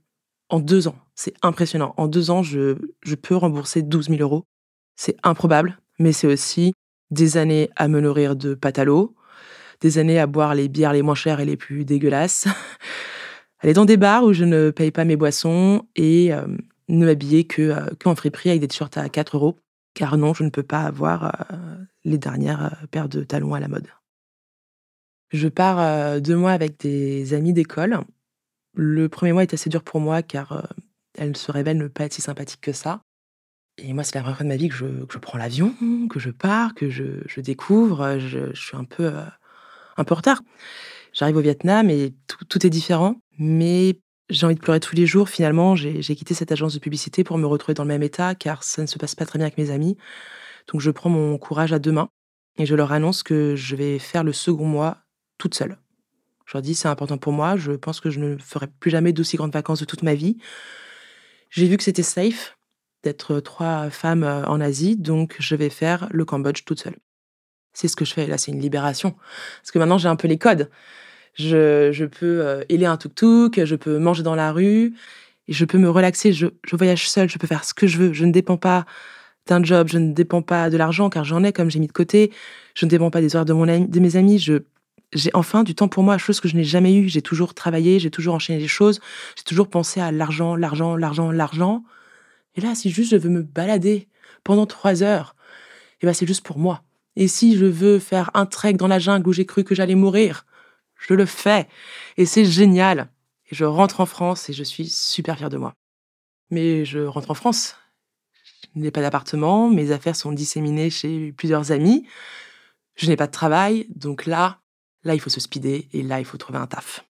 en 2 ans. C'est impressionnant. En 2 ans, je peux rembourser 12 000 euros. C'est improbable, mais c'est aussi des années à me nourrir de pâte à l'eau, des années à boire les bières les moins chères et les plus dégueulasses, aller dans des bars où je ne paye pas mes boissons et ne m'habiller qu'en friperie avec des t-shirts à 4 euros, car non, je ne peux pas avoir les dernières paires de talons à la mode. Je pars 2 mois avec des amis d'école. Le premier mois est assez dur pour moi car elle se révèle ne pas être si sympathique que ça. Et moi, c'est la première fois de ma vie que je prends l'avion, que je pars, que je découvre. Je suis un peu en retard. J'arrive au Vietnam et tout est différent. Mais j'ai envie de pleurer tous les jours. Finalement, j'ai quitté cette agence de publicité pour me retrouver dans le même état car ça ne se passe pas très bien avec mes amis. Donc, je prends mon courage à 2 mains et je leur annonce que je vais faire le second mois toute seule. Je leur dis, c'est important pour moi, je pense que je ne ferai plus jamais d'aussi grandes vacances de toute ma vie. J'ai vu que c'était safe d'être 3 femmes en Asie, donc je vais faire le Cambodge toute seule. C'est ce que je fais, là, c'est une libération. Parce que maintenant, j'ai un peu les codes. Je peux héler un tuk-tuk, je peux manger dans la rue, et je peux me relaxer, je voyage seule, je peux faire ce que je veux, je ne dépends pas d'un job, je ne dépends pas de l'argent, car j'en ai, comme j'ai mis de côté, je ne dépends pas des horaires de mes amis, j'ai enfin du temps pour moi, chose que je n'ai jamais eue. J'ai toujours travaillé, j'ai toujours enchaîné les choses, j'ai toujours pensé à l'argent. Et là, si juste je veux me balader pendant 3 heures, eh ben c'est juste pour moi. Et si je veux faire un trek dans la jungle où j'ai cru que j'allais mourir, je le fais. Et c'est génial. Et je rentre en France et je suis super fière de moi. Mais je rentre en France. Je n'ai pas d'appartement, mes affaires sont disséminées chez plusieurs amis. Je n'ai pas de travail, donc là, il faut se speeder et là, il faut trouver un taf.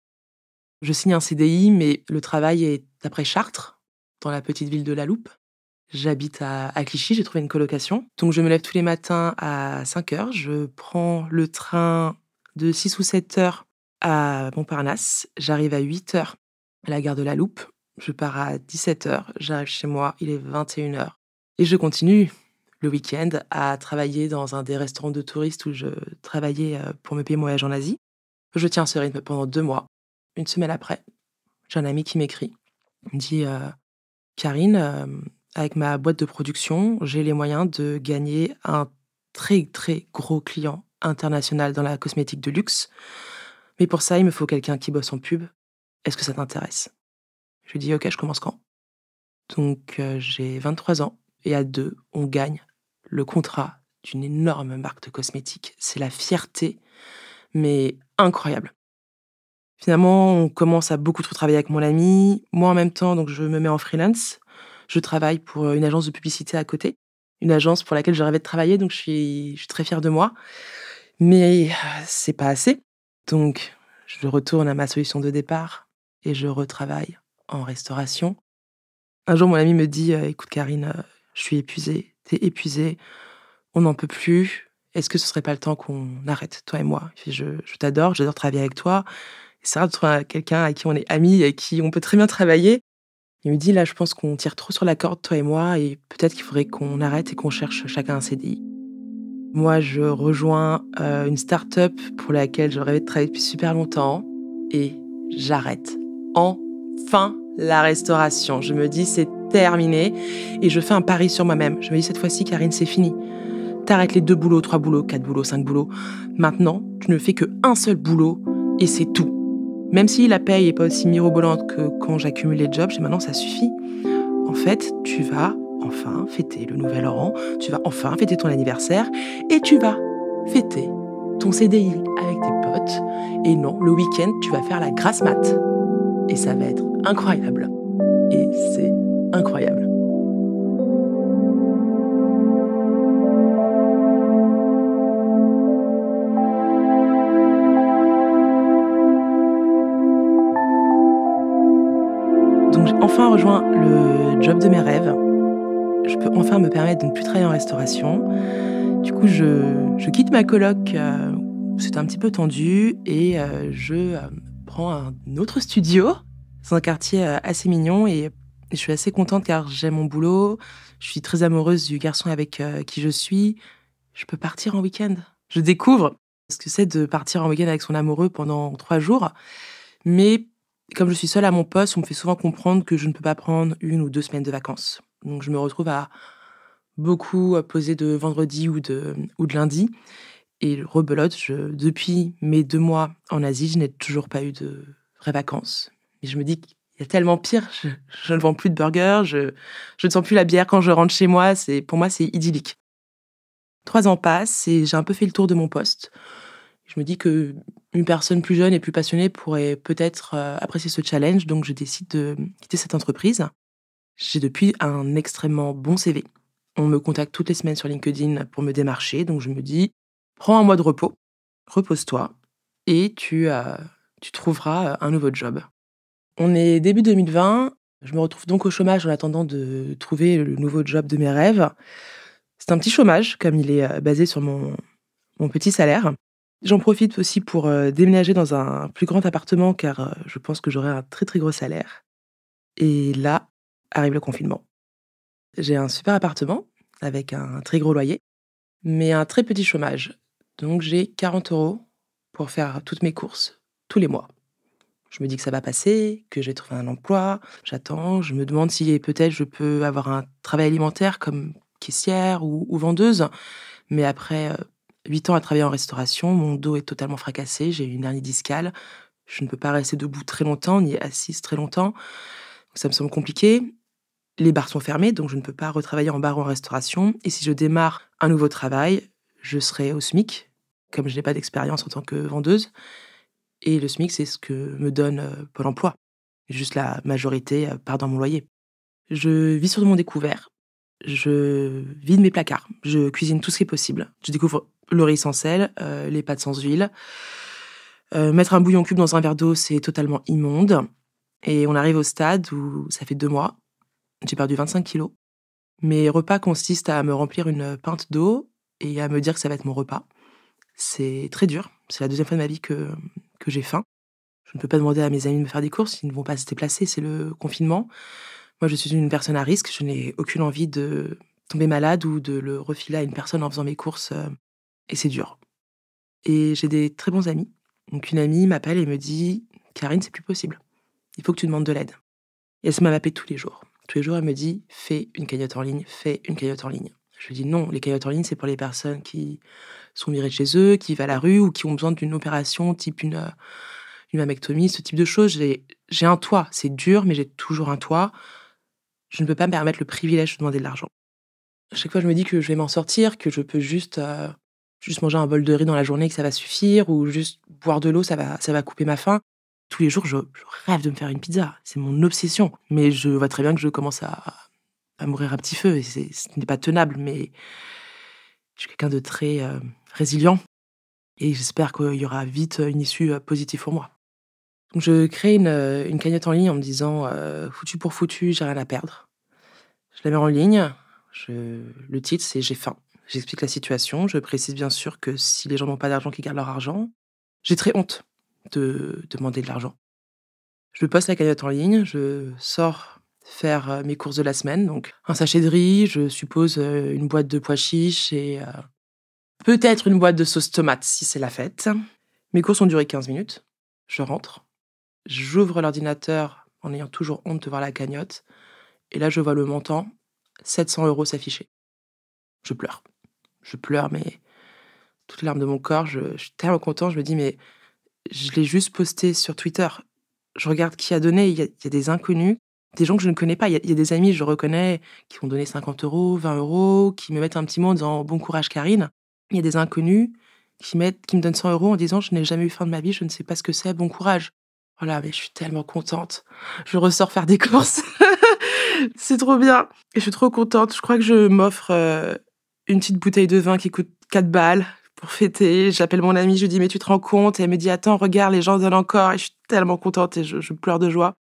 Je signe un CDI, mais le travail est après Chartres, dans la petite ville de La Loupe. J'habite à Clichy, j'ai trouvé une colocation. Donc, je me lève tous les matins à 5 heures. Je prends le train de 6 ou 7 heures à Montparnasse. J'arrive à 8 heures à la gare de La Loupe. Je pars à 17 heures. J'arrive chez moi, il est 21 heures. Et je continue le week-end à travailler dans un des restaurants de touristes où je travaillais pour me payer mon voyage en Asie. Je tiens ce rythme pendant 2 mois. Une semaine après, j'ai un ami qui m'écrit. Il me dit « Karine, avec ma boîte de production, j'ai les moyens de gagner un très, très gros client international dans la cosmétique de luxe. Mais pour ça, il me faut quelqu'un qui bosse en pub. Est-ce que ça t'intéresse ?» Je lui dis « Ok, je commence quand ?» Donc, j'ai 23 ans et à 2, on gagne le contrat d'une énorme marque de cosmétiques. C'est la fierté, mais incroyable. Finalement, on commence à beaucoup trop travailler avec mon ami. Moi, en même temps, donc, je me mets en freelance. Je travaille pour une agence de publicité à côté, une agence pour laquelle je rêvais de travailler, donc je suis très fière de moi. Mais c'est pas assez. Donc, je retourne à ma solution de départ et je retravaille en restauration. Un jour, mon ami me dit « Écoute, Karine, je suis épuisée, t'es épuisée, on n'en peut plus. Est-ce que ce serait pas le temps qu'on arrête, toi et moi ? » Je t'adore, j'adore travailler avec toi. C'est rare de trouver quelqu'un à qui on est amis et à qui on peut très bien travailler. Il me dit « Là, je pense qu'on tire trop sur la corde, toi et moi, et peut-être qu'il faudrait qu'on arrête et qu'on cherche chacun un CDI. » Moi, je rejoins une start-up pour laquelle je rêvais de travailler depuis super longtemps et j'arrête. Enfin, la restauration. Je me dis « C'est terminé » et je fais un pari sur moi-même. Je me dis « Cette fois-ci, Karine, c'est fini. T'arrêtes les 2 boulots, 3 boulots, 4 boulots, 5 boulots. Maintenant, tu ne fais qu'1 seul boulot et c'est tout. » Même si la paye n'est pas aussi mirobolante que quand j'accumule les jobs, je dis « Maintenant, ça suffit. En fait, tu vas enfin fêter le nouvel an, tu vas enfin fêter ton anniversaire et tu vas fêter ton CDI avec tes potes. Et non, le week-end, tu vas faire la grasse mat. Et ça va être incroyable. » Et c'est incroyable. Donc j'ai enfin rejoint le job de mes rêves. Je peux enfin me permettre de ne plus travailler en restauration. Du coup, je quitte ma coloc. C'était un petit peu tendu et je prends un autre studio. C'est un quartier assez mignon et je suis assez contente car j'aime mon boulot. Je suis très amoureuse du garçon avec qui je suis. Je peux partir en week-end. Je découvre. ce que c'est de partir en week-end avec son amoureux pendant 3 jours. Mais comme je suis seule à mon poste, on me fait souvent comprendre que je ne peux pas prendre 1 ou 2 semaines de vacances. Donc je me retrouve à beaucoup poser de vendredi ou de lundi. Et rebelote, depuis mes 2 mois en Asie, je n'ai toujours pas eu de vraies vacances. Et je me dis qu'il y a tellement pire. Je ne vends plus de burgers, je ne sens plus la bière quand je rentre chez moi. Pour moi, c'est idyllique. 3 ans passent et j'ai un peu fait le tour de mon poste. Je me dis qu'une personne plus jeune et plus passionnée pourrait peut-être apprécier ce challenge, donc je décide de quitter cette entreprise. J'ai depuis un extrêmement bon CV. On me contacte toutes les semaines sur LinkedIn pour me démarcher, donc je me dis... Prends un mois de repos, repose-toi et tu trouveras un nouveau job. On est début 2020, je me retrouve donc au chômage en attendant de trouver le nouveau job de mes rêves. C'est un petit chômage, comme il est basé sur mon petit salaire. J'en profite aussi pour déménager dans un plus grand appartement car je pense que j'aurai un très très gros salaire. Et là, arrive le confinement. J'ai un super appartement avec un très gros loyer, mais un très petit chômage. Donc j'ai 40 € pour faire toutes mes courses, tous les mois. Je me dis que ça va passer, que j'ai trouvé un emploi, j'attends, je me demande si peut-être je peux avoir un travail alimentaire comme caissière ou vendeuse. Mais après 8 ans à travailler en restauration, mon dos est totalement fracassé, j'ai une hernie discale, je ne peux pas rester debout très longtemps, ni assise très longtemps, donc ça me semble compliqué. Les bars sont fermés, donc je ne peux pas retravailler en bar ou en restauration. Et si je démarre un nouveau travail, je serai au SMIC, comme je n'ai pas d'expérience en tant que vendeuse. Et le SMIC, c'est ce que me donne Pôle emploi. Juste la majorité part dans mon loyer. Je vis sur mon découvert. Je vide mes placards. Je cuisine tout ce qui est possible. Je découvre le riz sans sel, les pâtes sans huile. Mettre un bouillon cube dans un verre d'eau, c'est totalement immonde. Et on arrive au stade où ça fait 2 mois. J'ai perdu 25 kilos. Mes repas consistent à me remplir une pinte d'eau et à me dire que ça va être mon repas. C'est très dur. C'est la 2e fois de ma vie que j'ai faim. Je ne peux pas demander à mes amis de me faire des courses. Ils ne vont pas se déplacer. C'est le confinement. Moi, je suis une personne à risque. Je n'ai aucune envie de tomber malade ou de le refiler à une personne en faisant mes courses. Et c'est dur. Et j'ai des très bons amis. Donc une amie m'appelle et me dit « Karine, c'est plus possible. Il faut que tu demandes de l'aide. » Et elle se m'a mappée tous les jours. Tous les jours, elle me dit « Fais une cagnotte en ligne, fais une cagnotte en ligne. » Je lui dis « Non, les cagnottes en ligne, c'est pour les personnes qui sont virées de chez eux, qui vivent à la rue ou qui ont besoin d'une opération type une mammectomie, ce type de choses. J'ai un toit, c'est dur, mais j'ai toujours un toit. Je ne peux pas me permettre le privilège de demander de l'argent. » À chaque fois, je me dis que je vais m'en sortir, que je peux juste manger un bol de riz dans la journée, que ça va suffire, ou juste boire de l'eau, ça va couper ma faim. Tous les jours, je rêve de me faire une pizza. C'est mon obsession. Mais je vois très bien que je commence à mourir à petit feu. Et ce n'est pas tenable, mais je suis quelqu'un de très résilient. Et j'espère qu'il y aura vite une issue positive pour moi. Donc je crée une cagnotte en ligne en me disant « Foutu pour foutu, j'ai rien à perdre ». Je la mets en ligne. Le titre, c'est « J'ai faim ». J'explique la situation. Je précise bien sûr que si les gens n'ont pas d'argent, qu'ils gardent leur argent. J'ai très honte de demander de l'argent. Je poste la cagnotte en ligne, je sors faire mes courses de la semaine, donc un sachet de riz, je suppose une boîte de pois chiches et peut-être une boîte de sauce tomate si c'est la fête. Mes courses ont duré 15 minutes, je rentre, j'ouvre l'ordinateur en ayant toujours honte de voir la cagnotte et là je vois le montant, 700 € s'afficher. Je pleure, mais toutes les larmes de mon corps, je suis tellement content, je me dis mais je l'ai juste posté sur Twitter. Je regarde qui a donné. Il y a des inconnus, des gens que je ne connais pas. Il y a des amis, je reconnais, qui ont donné 50 €, 20 €, qui me mettent un petit mot en disant « Bon courage, Karine ». Il y a des inconnus qui me donnent 100 € en disant « Je n'ai jamais eu faim de ma vie, je ne sais pas ce que c'est, bon courage ». Voilà, mais je suis tellement contente. Je ressors faire des courses. C'est trop bien. Et je suis trop contente. Je crois que je m'offre une petite bouteille de vin qui coûte 4 balles. Pour fêter, j'appelle mon amie, je lui dis « Mais tu te rends compte ?» Et elle me dit « Attends, regarde, les gens donnent encore. » Et je suis tellement contente et je pleure de joie.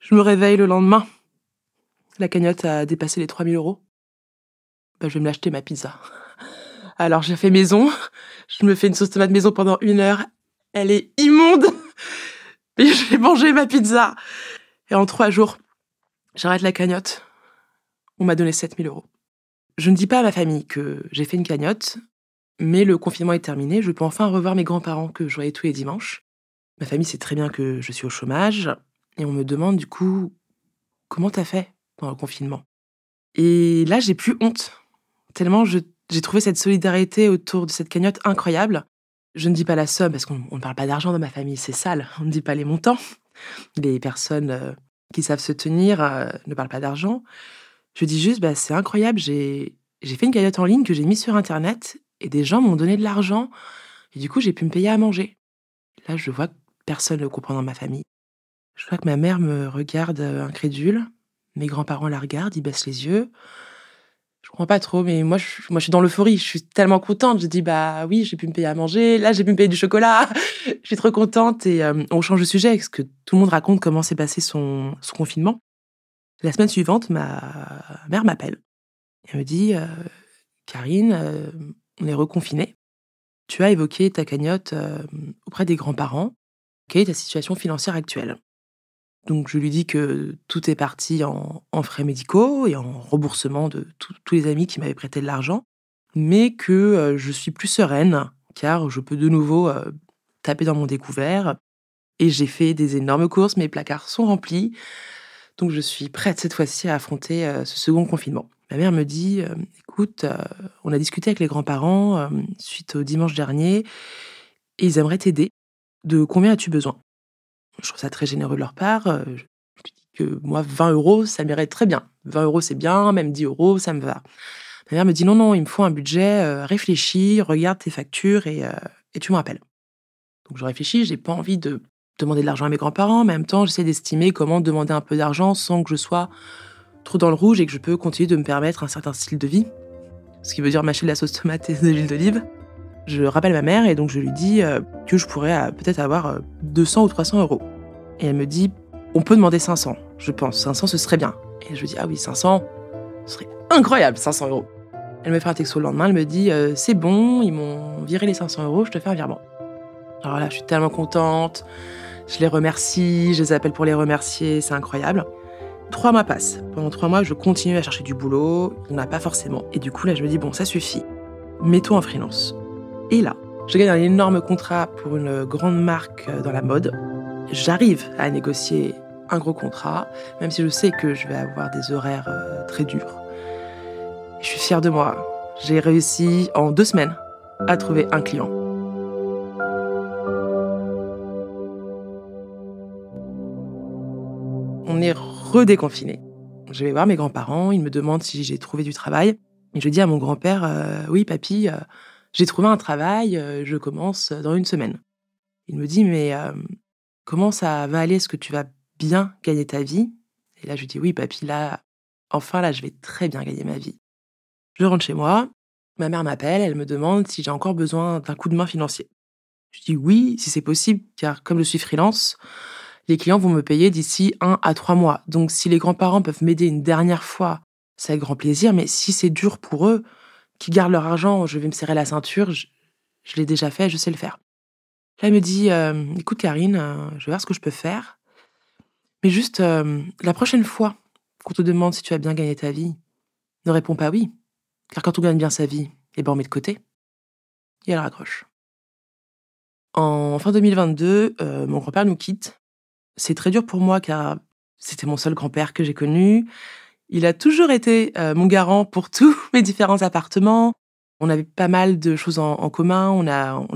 Je me réveille le lendemain. La cagnotte a dépassé les 3000 €. Ben, je vais me l'acheter, ma pizza. Alors, j'ai fait maison. Je me fais une sauce tomate maison pendant 1 heure. Elle est immonde. Mais je vais manger ma pizza. Et en 3 jours, j'arrête la cagnotte. On m'a donné 7000 €. Je ne dis pas à ma famille que j'ai fait une cagnotte. Mais le confinement est terminé, je peux enfin revoir mes grands-parents que je voyais tous les dimanches. Ma famille sait très bien que je suis au chômage et on me demande du coup « Comment t'as fait pendant le confinement ?» Et là, j'ai plus honte, tellement j'ai trouvé cette solidarité autour de cette cagnotte incroyable. Je ne dis pas la somme parce qu'on ne parle pas d'argent dans ma famille, c'est sale, on ne dit pas les montants. Les personnes qui savent se tenir ne parlent pas d'argent. Je dis juste, bah, c'est incroyable, j'ai fait une cagnotte en ligne que j'ai mise sur Internet et des gens m'ont donné de l'argent et du coup, j'ai pu me payer à manger. Là, je vois que personne ne comprend dans ma famille. Je vois que ma mère me regarde incrédule, mes grands-parents la regardent, ils baissent les yeux. Je comprends pas trop, mais moi, je suis dans l'euphorie, je suis tellement contente. Je dis, bah oui, j'ai pu me payer à manger, là, j'ai pu me payer du chocolat. Je suis trop contente et on change de sujet parce que tout le monde raconte comment s'est passé son confinement. La semaine suivante, ma mère m'appelle. Elle me dit, Karine, on est reconfinés. Tu as évoqué ta cagnotte auprès des grands-parents. Quelle est ta situation financière actuelle ? Donc, je lui dis que tout est parti en frais médicaux et en remboursement de tous les amis qui m'avaient prêté de l'argent, mais que je suis plus sereine, car je peux de nouveau taper dans mon découvert. Et j'ai fait des énormes courses, mes placards sont remplis. Donc, je suis prête cette fois-ci à affronter ce second confinement. Ma mère me dit, écoute, on a discuté avec les grands-parents suite au dimanche dernier, et ils aimeraient t'aider. De combien as-tu besoin ? Je trouve ça très généreux de leur part. Je me dis que moi, 20 €, ça m'irait très bien. 20 € c'est bien, même 10 €, ça me va. Ma mère me dit non, il me faut un budget, réfléchis, regarde tes factures et tu me rappelles. Donc je réfléchis, j'ai pas envie de demander de l'argent à mes grands-parents, mais en même temps, j'essaie d'estimer comment demander un peu d'argent sans que je sois trop dans le rouge et que je peux continuer de me permettre un certain style de vie, ce qui veut dire mâcher de la sauce tomate et de l'huile d'olive. Je rappelle ma mère et donc je lui dis que je pourrais peut-être avoir 200 ou 300 €. Et elle me dit, on peut demander 500, je pense, 500 ce serait bien. Et je lui dis, ah oui, 500, ce serait incroyable, 500 €. Elle me fait un texto le lendemain, elle me dit, c'est bon, ils m'ont viré les 500 €, je te fais un virement. Alors là, je suis tellement contente, je les remercie, je les appelle pour les remercier, c'est incroyable. 3 mois passent, pendant 3 mois, je continue à chercher du boulot, on n'a pas forcément. Et du coup, là, je me dis, bon, ça suffit, mets-toi en freelance. Et là, je gagne un énorme contrat pour une grande marque dans la mode. J'arrive à négocier un gros contrat, même si je sais que je vais avoir des horaires très durs. Je suis fière de moi. J'ai réussi en 2 semaines à trouver un client. On est redéconfiné. Je vais voir mes grands-parents, ils me demandent si j'ai trouvé du travail. Et je dis à mon grand-père, oui, papy, j'ai trouvé un travail, je commence dans 1 semaine. Il me dit, mais comment ça va aller? Est-ce que tu vas bien gagner ta vie? Et là, je lui dis, oui, papy, là, je vais très bien gagner ma vie. Je rentre chez moi, ma mère m'appelle, elle me demande si j'ai encore besoin d'un coup de main financier. Je dis oui, si c'est possible, car comme je suis freelance, les clients vont me payer d'ici 1 à 3 mois. Donc, si les grands-parents peuvent m'aider une dernière fois, c'est avec grand plaisir, mais si c'est dur pour eux, qui gardent leur argent, je vais me serrer la ceinture, je l'ai déjà fait, je sais le faire. Là, elle me dit, écoute Karine, je vais voir ce que je peux faire, mais juste, la prochaine fois qu'on te demande si tu as bien gagné ta vie, ne réponds pas oui, car quand on gagne bien sa vie, on met de côté. Et elle raccroche. En fin 2022, mon grand-père nous quitte. C'est très dur pour moi, car c'était mon seul grand-père que j'ai connu. Il a toujours été mon garant pour tous mes différents appartements. On avait pas mal de choses en commun. On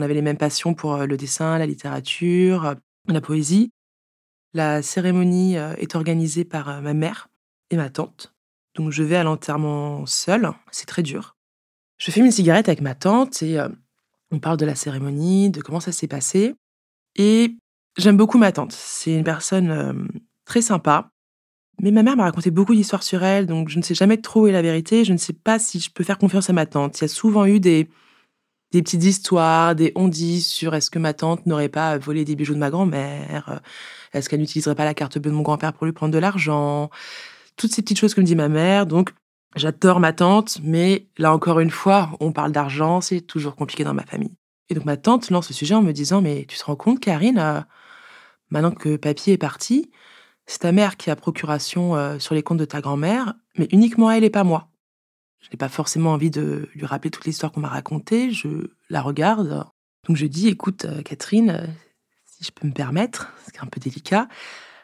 avait les mêmes passions pour le dessin, la littérature, la poésie. La cérémonie est organisée par ma mère et ma tante. Donc je vais à l'enterrement seule. C'est très dur. Je fume une cigarette avec ma tante et on parle de la cérémonie, de comment ça s'est passé. Et j'aime beaucoup ma tante. C'est une personne très sympa. Mais ma mère m'a raconté beaucoup d'histoires sur elle, donc je ne sais jamais trop où est la vérité. Je ne sais pas si je peux faire confiance à ma tante. Il y a souvent eu des petites histoires, des on-dit sur est-ce que ma tante n'aurait pas volé des bijoux de ma grand-mère, est-ce qu'elle n'utiliserait pas la carte bleue de mon grand-père pour lui prendre de l'argent. Toutes ces petites choses que me dit ma mère. Donc, j'adore ma tante, mais là encore une fois, on parle d'argent, c'est toujours compliqué dans ma famille. Et donc, ma tante lance le sujet en me disant « Mais tu te rends compte, Karine, maintenant que papy est parti, c'est ta mère qui a procuration sur les comptes de ta grand-mère, mais uniquement elle et pas moi. Je n'ai pas forcément envie de lui rappeler toute l'histoire qu'on m'a racontée. Je la regarde. Donc je dis, écoute, Catherine, si je peux me permettre, c'est un peu délicat,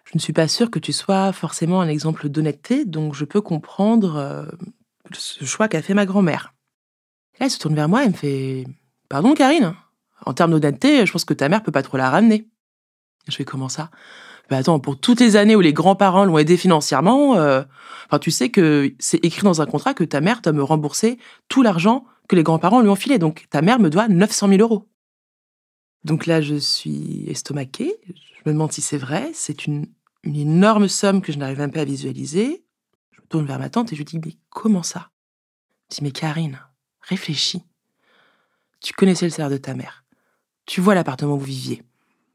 je ne suis pas sûre que tu sois forcément un exemple d'honnêteté, donc je peux comprendre ce choix qu'a fait ma grand-mère. Et là, elle se tourne vers moi et me fait « Pardon, Karine, en termes d'honnêteté, je pense que ta mère peut pas trop la ramener. » Je fais « Comment ça ?» Bah attends, pour toutes les années où les grands-parents l'ont aidé financièrement, tu sais que c'est écrit dans un contrat que ta mère doit me rembourser tout l'argent que les grands-parents lui ont filé. Donc ta mère me doit 900 000 euros. Donc là, je suis estomaquée. Je me demande si c'est vrai. C'est une énorme somme que je n'arrive même pas à visualiser. Je me tourne vers ma tante et je lui dis « Mais comment ça ?» Je dis « Mais Karine, réfléchis. Tu connaissais le salaire de ta mère. Tu vois l'appartement où vous viviez.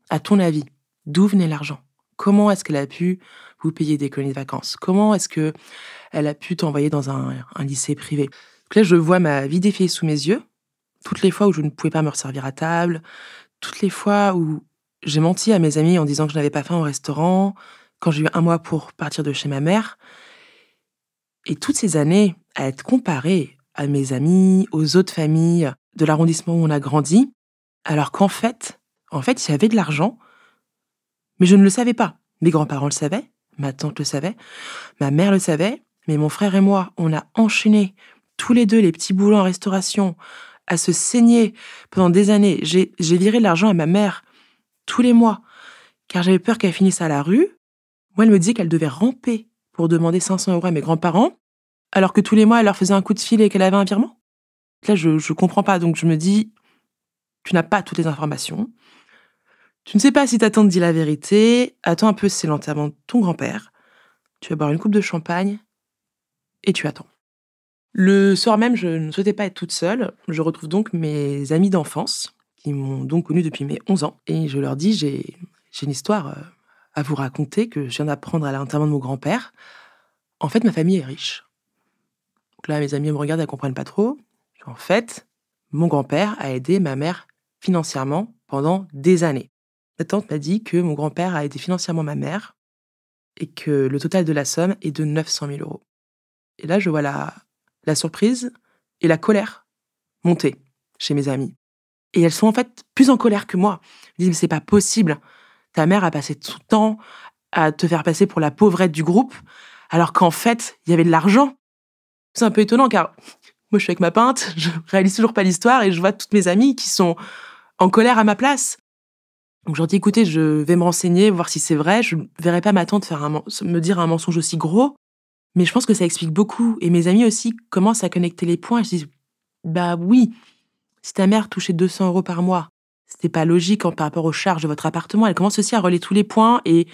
À ton avis, d'où venait l'argent ? Comment est-ce qu'elle a pu vous payer des colonies de vacances? Comment est-ce qu'elle a pu t'envoyer dans un lycée privé? Donc là, je vois ma vie défiler sous mes yeux. Toutes les fois où je ne pouvais pas me resservir à table, toutes les fois où j'ai menti à mes amis en disant que je n'avais pas faim au restaurant, quand j'ai eu un mois pour partir de chez ma mère. Et toutes ces années à être comparée à mes amis, aux autres familles de l'arrondissement où on a grandi, alors qu'en fait, il y avait de l'argent. Mais je ne le savais pas. Mes grands-parents le savaient, ma tante le savait, ma mère le savait, mais mon frère et moi, on a enchaîné tous les deux les petits boulots en restauration, à se saigner pendant des années. J'ai viré de l'argent à ma mère tous les mois, car j'avais peur qu'elle finisse à la rue. Moi, elle me disait qu'elle devait ramper pour demander 500 euros à mes grands-parents, alors que tous les mois, elle leur faisait un coup de fil et qu'elle avait un virement. Là, je ne comprends pas, donc je me dis, tu n'as pas toutes les informations. Tu ne sais pas si ta tante dit la vérité, attends un peu, c'est l'enterrement de ton grand-père, tu vas boire une coupe de champagne, et tu attends. Le soir même, je ne souhaitais pas être toute seule, je retrouve donc mes amis d'enfance, qui m'ont donc connue depuis mes 11 ans, et je leur dis, j'ai une histoire à vous raconter que je viens d'apprendre à l'enterrement de mon grand-père. En fait, ma famille est riche. Donc là, mes amis me regardent, elles ne comprennent pas trop. En fait, mon grand-père a aidé ma mère financièrement pendant des années. Ma tante m'a dit que mon grand-père a aidé financièrement ma mère et que le total de la somme est de 900 000 euros. Et là, je vois la surprise et la colère monter chez mes amies. Et elles sont en fait plus en colère que moi. Elles me disent « Mais c'est pas possible, ta mère a passé tout le temps à te faire passer pour la pauvrette du groupe, alors qu'en fait, il y avait de l'argent. » C'est un peu étonnant car moi, je suis avec ma pinte, je réalise toujours pas l'histoire et je vois toutes mes amies qui sont en colère à ma place. Donc je leur dis, écoutez, je vais me renseigner, voir si c'est vrai. Je ne verrai pas ma tante me dire un mensonge aussi gros. Mais je pense que ça explique beaucoup. Et mes amis aussi commencent à connecter les points. Je dis, bah oui, si ta mère touchait 200 euros par mois, c'était pas logique par rapport aux charges de votre appartement. Elle commence aussi à relier tous les points et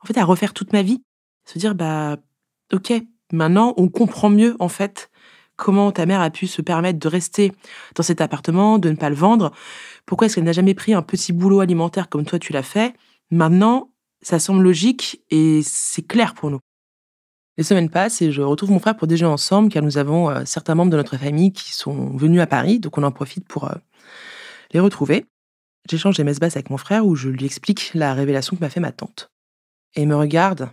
en fait à refaire toute ma vie. Se dire, bah ok, maintenant on comprend mieux en fait comment ta mère a pu se permettre de rester dans cet appartement, de ne pas le vendre. Pourquoi est-ce qu'elle n'a jamais pris un petit boulot alimentaire comme toi, tu l'as fait? Maintenant, ça semble logique et c'est clair pour nous. Les semaines passent et je retrouve mon frère pour déjeuner ensemble car nous avons certains membres de notre famille qui sont venus à Paris, donc on en profite pour les retrouver. J'échange des messes basses avec mon frère où je lui explique la révélation que m'a fait ma tante. Et il me regarde,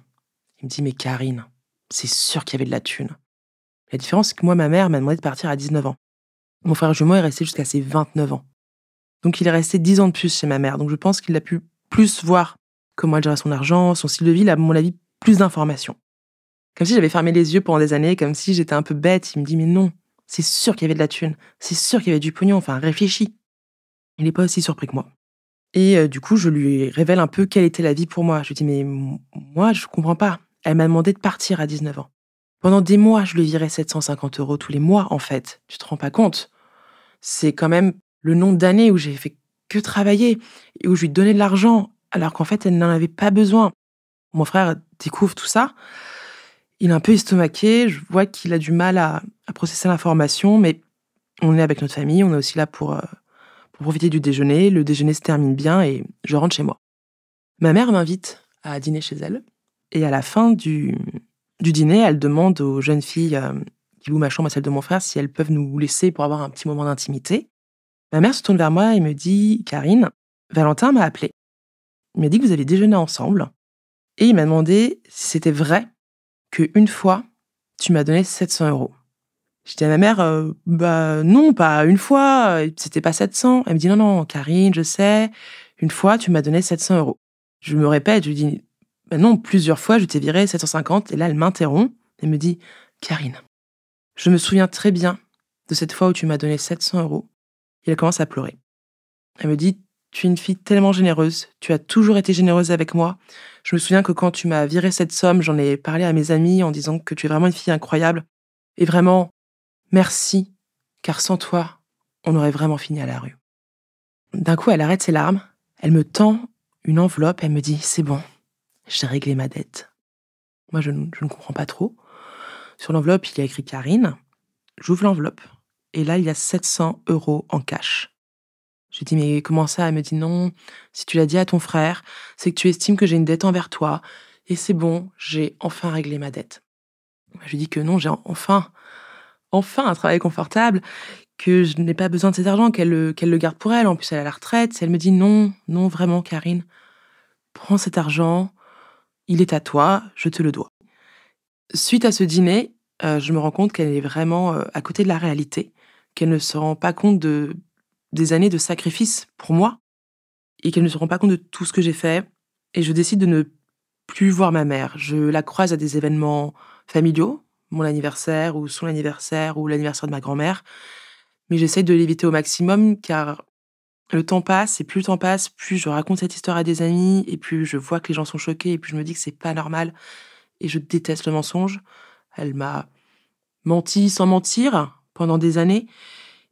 il me dit « Mais Karine, c'est sûr qu'il y avait de la thune. » La différence, c'est que moi, ma mère m'a demandé de partir à 19 ans. Mon frère jumeau est resté jusqu'à ses 29 ans. Donc, il est resté 10 ans de plus chez ma mère. Donc, je pense qu'il a pu plus voir comment elle gérait son argent, son style de vie, à mon avis, plus d'informations. Comme si j'avais fermé les yeux pendant des années, comme si j'étais un peu bête. Il me dit, mais non, c'est sûr qu'il y avait de la thune. C'est sûr qu'il y avait du pognon. Enfin, réfléchis. Il n'est pas aussi surpris que moi. Et du coup, je lui révèle un peu quelle était la vie pour moi. Je lui dis, mais moi, je comprends pas. Elle m'a demandé de partir à 19 ans. Pendant des mois, je lui virais 750 euros tous les mois, en fait. Tu te rends pas compte? C'est quand même le nombre d'années où j'ai fait que travailler et où je lui donnais de l'argent, alors qu'en fait, elle n'en avait pas besoin. Mon frère découvre tout ça. Il est un peu estomaqué. Je vois qu'il a du mal à processer l'information, mais on est avec notre famille. On est aussi là pour profiter du déjeuner. Le déjeuner se termine bien et je rentre chez moi. Ma mère m'invite à dîner chez elle. Et à la fin du dîner, elle demande aux jeunes filles qui louent ma chambre à celle de mon frère si elles peuvent nous laisser pour avoir un petit moment d'intimité. Ma mère se tourne vers moi et me dit « Karine, Valentin m'a appelée. Il m'a dit que vous avez déjeuné ensemble et il m'a demandé si c'était vrai qu'une fois, tu m'as donné 700 euros. J'ai dit à ma mère, bah non, pas une fois, c'était pas 700. Elle me dit, non, non, Karine, je sais, une fois, tu m'as donné 700 euros. Je me répète, je lui dis, bah non, plusieurs fois, je t'ai viré 750. Et là, elle m'interrompt et me dit, Karine, je me souviens très bien de cette fois où tu m'as donné 700 euros. Et elle commence à pleurer. Elle me dit, tu es une fille tellement généreuse, tu as toujours été généreuse avec moi. Je me souviens que quand tu m'as viré cette somme, j'en ai parlé à mes amis en disant que tu es vraiment une fille incroyable. Et vraiment, merci, car sans toi, on aurait vraiment fini à la rue. D'un coup, elle arrête ses larmes, elle me tend une enveloppe, elle me dit « C'est bon, j'ai réglé ma dette. » Moi, je ne comprends pas trop. Sur l'enveloppe, il y a écrit « Karine ». J'ouvre l'enveloppe, et là, il y a 700 euros en cash. Je lui dis « Mais comment ça ?» Elle me dit « Non, si tu l'as dit à ton frère, c'est que tu estimes que j'ai une dette envers toi, et c'est bon, j'ai enfin réglé ma dette. » Je lui dis que non, j'ai enfin un travail confortable, que je n'ai pas besoin de cet argent, qu'elle le garde pour elle. En plus, elle est à la retraite. Elle me dit, non, non, vraiment, Karine, prends cet argent, il est à toi, je te le dois. Suite à ce dîner, je me rends compte qu'elle est vraiment à côté de la réalité, qu'elle ne se rend pas compte des années de sacrifice pour moi, et qu'elle ne se rend pas compte de tout ce que j'ai fait. Et je décide de ne plus voir ma mère. Je la croise à des événements familiaux, mon anniversaire ou son anniversaire ou l'anniversaire de ma grand-mère. Mais j'essaie de l'éviter au maximum car le temps passe et plus le temps passe, plus je raconte cette histoire à des amis et plus je vois que les gens sont choqués et plus je me dis que c'est pas normal et je déteste le mensonge. Elle m'a menti sans mentir pendant des années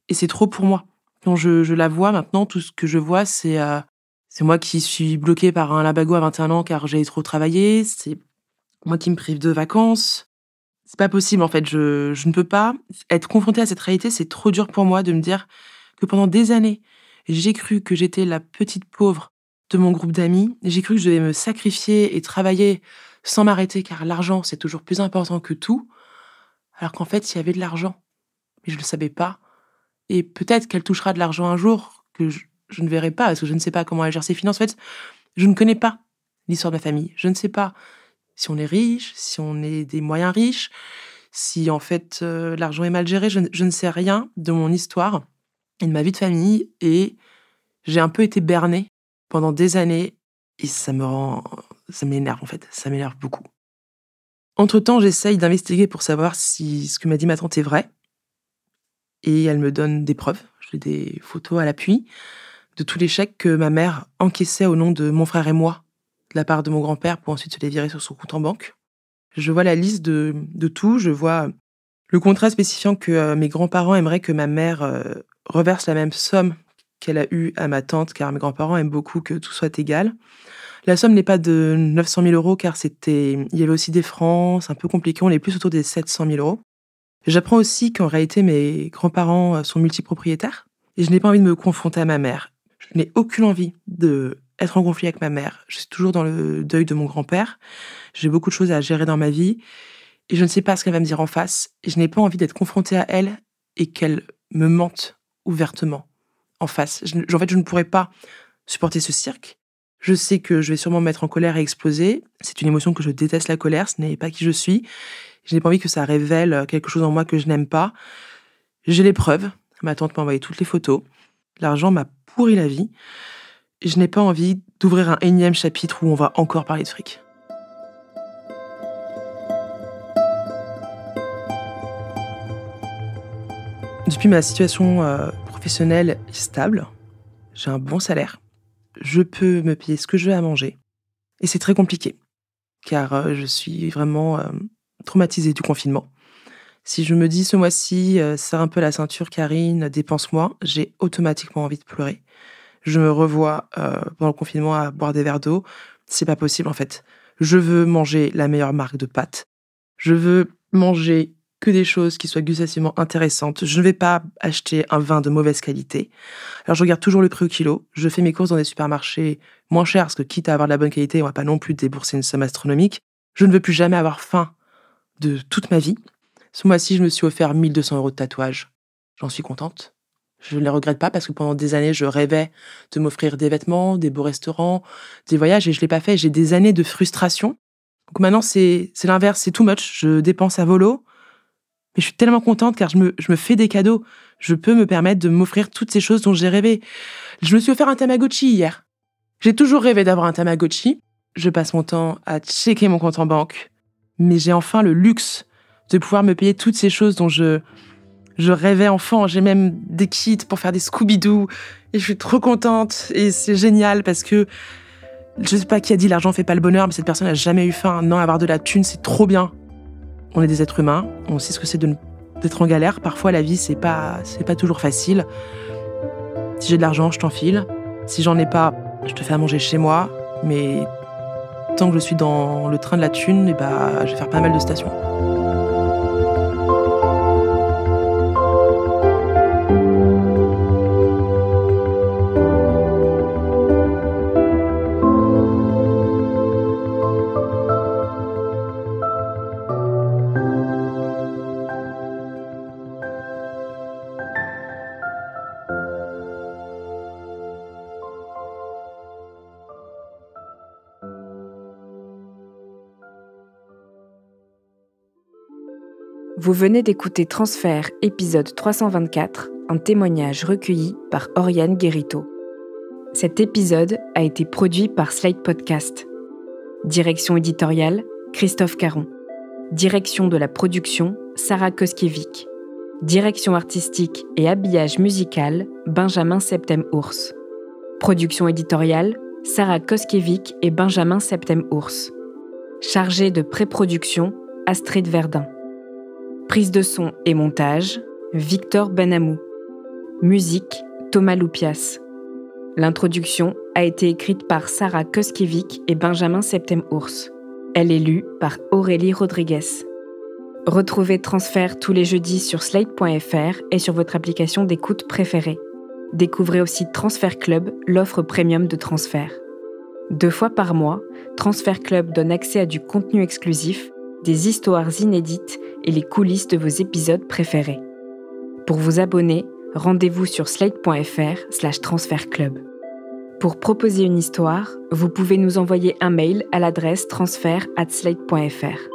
et c'est trop pour moi. Quand je la vois maintenant, tout ce que je vois, c'est moi qui suis bloquée par un labago à 21 ans car j'ai trop travaillé, c'est moi qui me prive de vacances. C'est pas possible, en fait. Je ne peux pas être confrontée à cette réalité. C'est trop dur pour moi de me dire que pendant des années, j'ai cru que j'étais la petite pauvre de mon groupe d'amis. J'ai cru que je devais me sacrifier et travailler sans m'arrêter, car l'argent, c'est toujours plus important que tout. Alors qu'en fait, il y avait de l'argent. Mais je ne le savais pas. Et peut-être qu'elle touchera de l'argent un jour que je ne verrai pas, parce que je ne sais pas comment elle gère ses finances. En fait, je ne connais pas l'histoire de ma famille. Je ne sais pas si on est riche, si on est des moyens riches, si en fait l'argent est mal géré, je ne sais rien de mon histoire et de ma vie de famille. Et j'ai un peu été bernée pendant des années et ça m'énerve en fait, ça m'énerve beaucoup. Entre-temps, j'essaye d'investiguer pour savoir si ce que m'a dit ma tante est vrai. Et elle me donne des preuves, j'ai des photos à l'appui, de tous les chèques que ma mère encaissait au nom de mon frère et moi, de la part de mon grand-père pour ensuite se les virer sur son compte en banque. Je vois la liste de tout, je vois le contrat spécifiant que mes grands-parents aimeraient que ma mère reverse la même somme qu'elle a eue à ma tante, car mes grands-parents aiment beaucoup que tout soit égal. La somme n'est pas de 900 000 euros, car il y avait aussi des francs, c'est un peu compliqué, on est plus autour des 700 000 euros. J'apprends aussi qu'en réalité, mes grands-parents sont multipropriétaires, et je n'ai pas envie de me confronter à ma mère. Je n'ai aucune envie de être en conflit avec ma mère. Je suis toujours dans le deuil de mon grand-père. J'ai beaucoup de choses à gérer dans ma vie et je ne sais pas ce qu'elle va me dire en face. Et je n'ai pas envie d'être confrontée à elle et qu'elle me mente ouvertement en face. En fait, je ne pourrais pas supporter ce cirque. Je sais que je vais sûrement me mettre en colère et exploser. C'est une émotion que je déteste, la colère. Ce n'est pas qui je suis. Je n'ai pas envie que ça révèle quelque chose en moi que je n'aime pas. J'ai les preuves. Ma tante m'a envoyé toutes les photos. L'argent m'a pourri la vie. Je n'ai pas envie d'ouvrir un énième chapitre où on va encore parler de fric. Depuis, ma situation professionnelle est stable. J'ai un bon salaire. Je peux me payer ce que je veux à manger. Et c'est très compliqué, car je suis vraiment traumatisée du confinement. Si je me dis ce mois-ci, serre un peu la ceinture, Karine, dépense-moi, j'ai automatiquement envie de pleurer. Je me revois pendant le confinement à boire des verres d'eau. C'est pas possible, en fait. Je veux manger la meilleure marque de pâtes. Je veux manger que des choses qui soient gustativement intéressantes. Je ne vais pas acheter un vin de mauvaise qualité. Alors, je regarde toujours le prix au kilo. Je fais mes courses dans des supermarchés moins chers, parce que quitte à avoir de la bonne qualité, on va pas non plus débourser une somme astronomique. Je ne veux plus jamais avoir faim de toute ma vie. Ce mois-ci, je me suis offert 1200 euros de tatouage. J'en suis contente. Je ne les regrette pas parce que pendant des années, je rêvais de m'offrir des vêtements, des beaux restaurants, des voyages et je ne l'ai pas fait. J'ai des années de frustration. Donc maintenant, c'est l'inverse, c'est too much. Je dépense à volo, Mais je suis tellement contente car je me fais des cadeaux. Je peux me permettre de m'offrir toutes ces choses dont j'ai rêvé. Je me suis offert un Tamagotchi hier. J'ai toujours rêvé d'avoir un Tamagotchi. Je passe mon temps à checker mon compte en banque. Mais j'ai enfin le luxe de pouvoir me payer toutes ces choses dont je rêvais enfant. J'ai même des kits pour faire des Scooby-Doo. Et je suis trop contente. Et c'est génial parce que je sais pas qui a dit l'argent fait pas le bonheur, mais cette personne n'a jamais eu faim. Non, avoir de la thune, c'est trop bien. On est des êtres humains, on sait ce que c'est d'être en galère. Parfois, la vie, c'est pas toujours facile. Si j'ai de l'argent, je t'en file. Si j'en ai pas, je te fais à manger chez moi. Mais tant que je suis dans le train de la thune, je vais faire pas mal de stations. Vous venez d'écouter Transfert, épisode 324, un témoignage recueilli par Auriane Gueritault. Cet épisode a été produit par Slate Podcasts. Direction éditoriale, Christophe Carron. Direction de la production, Sarah Koskievic. Direction artistique et habillage musical, Benjamin Saeptem Hours. Production éditoriale, Sarah Koskievic et Benjamin Saeptem Hours. Chargé de pré-production, Astrid Verdun. Prise de son et montage, Victor Benhamou. Musique, Thomas Loupias. L'introduction a été écrite par Sarah Koskievic et Benjamin Saeptem Hours. Elle est lue par Aurélie Rodriguez. Retrouvez Transfert tous les jeudis sur Slate.fr et sur votre application d'écoute préférée. Découvrez aussi Transfert Club, l'offre premium de Transfert. 2 fois par mois, Transfert Club donne accès à du contenu exclusif, des histoires inédites et les coulisses de vos épisodes préférés. Pour vous abonner, rendez-vous sur slate.fr/transfertclub. Pour proposer une histoire, vous pouvez nous envoyer un mail à l'adresse transfert@slate.fr.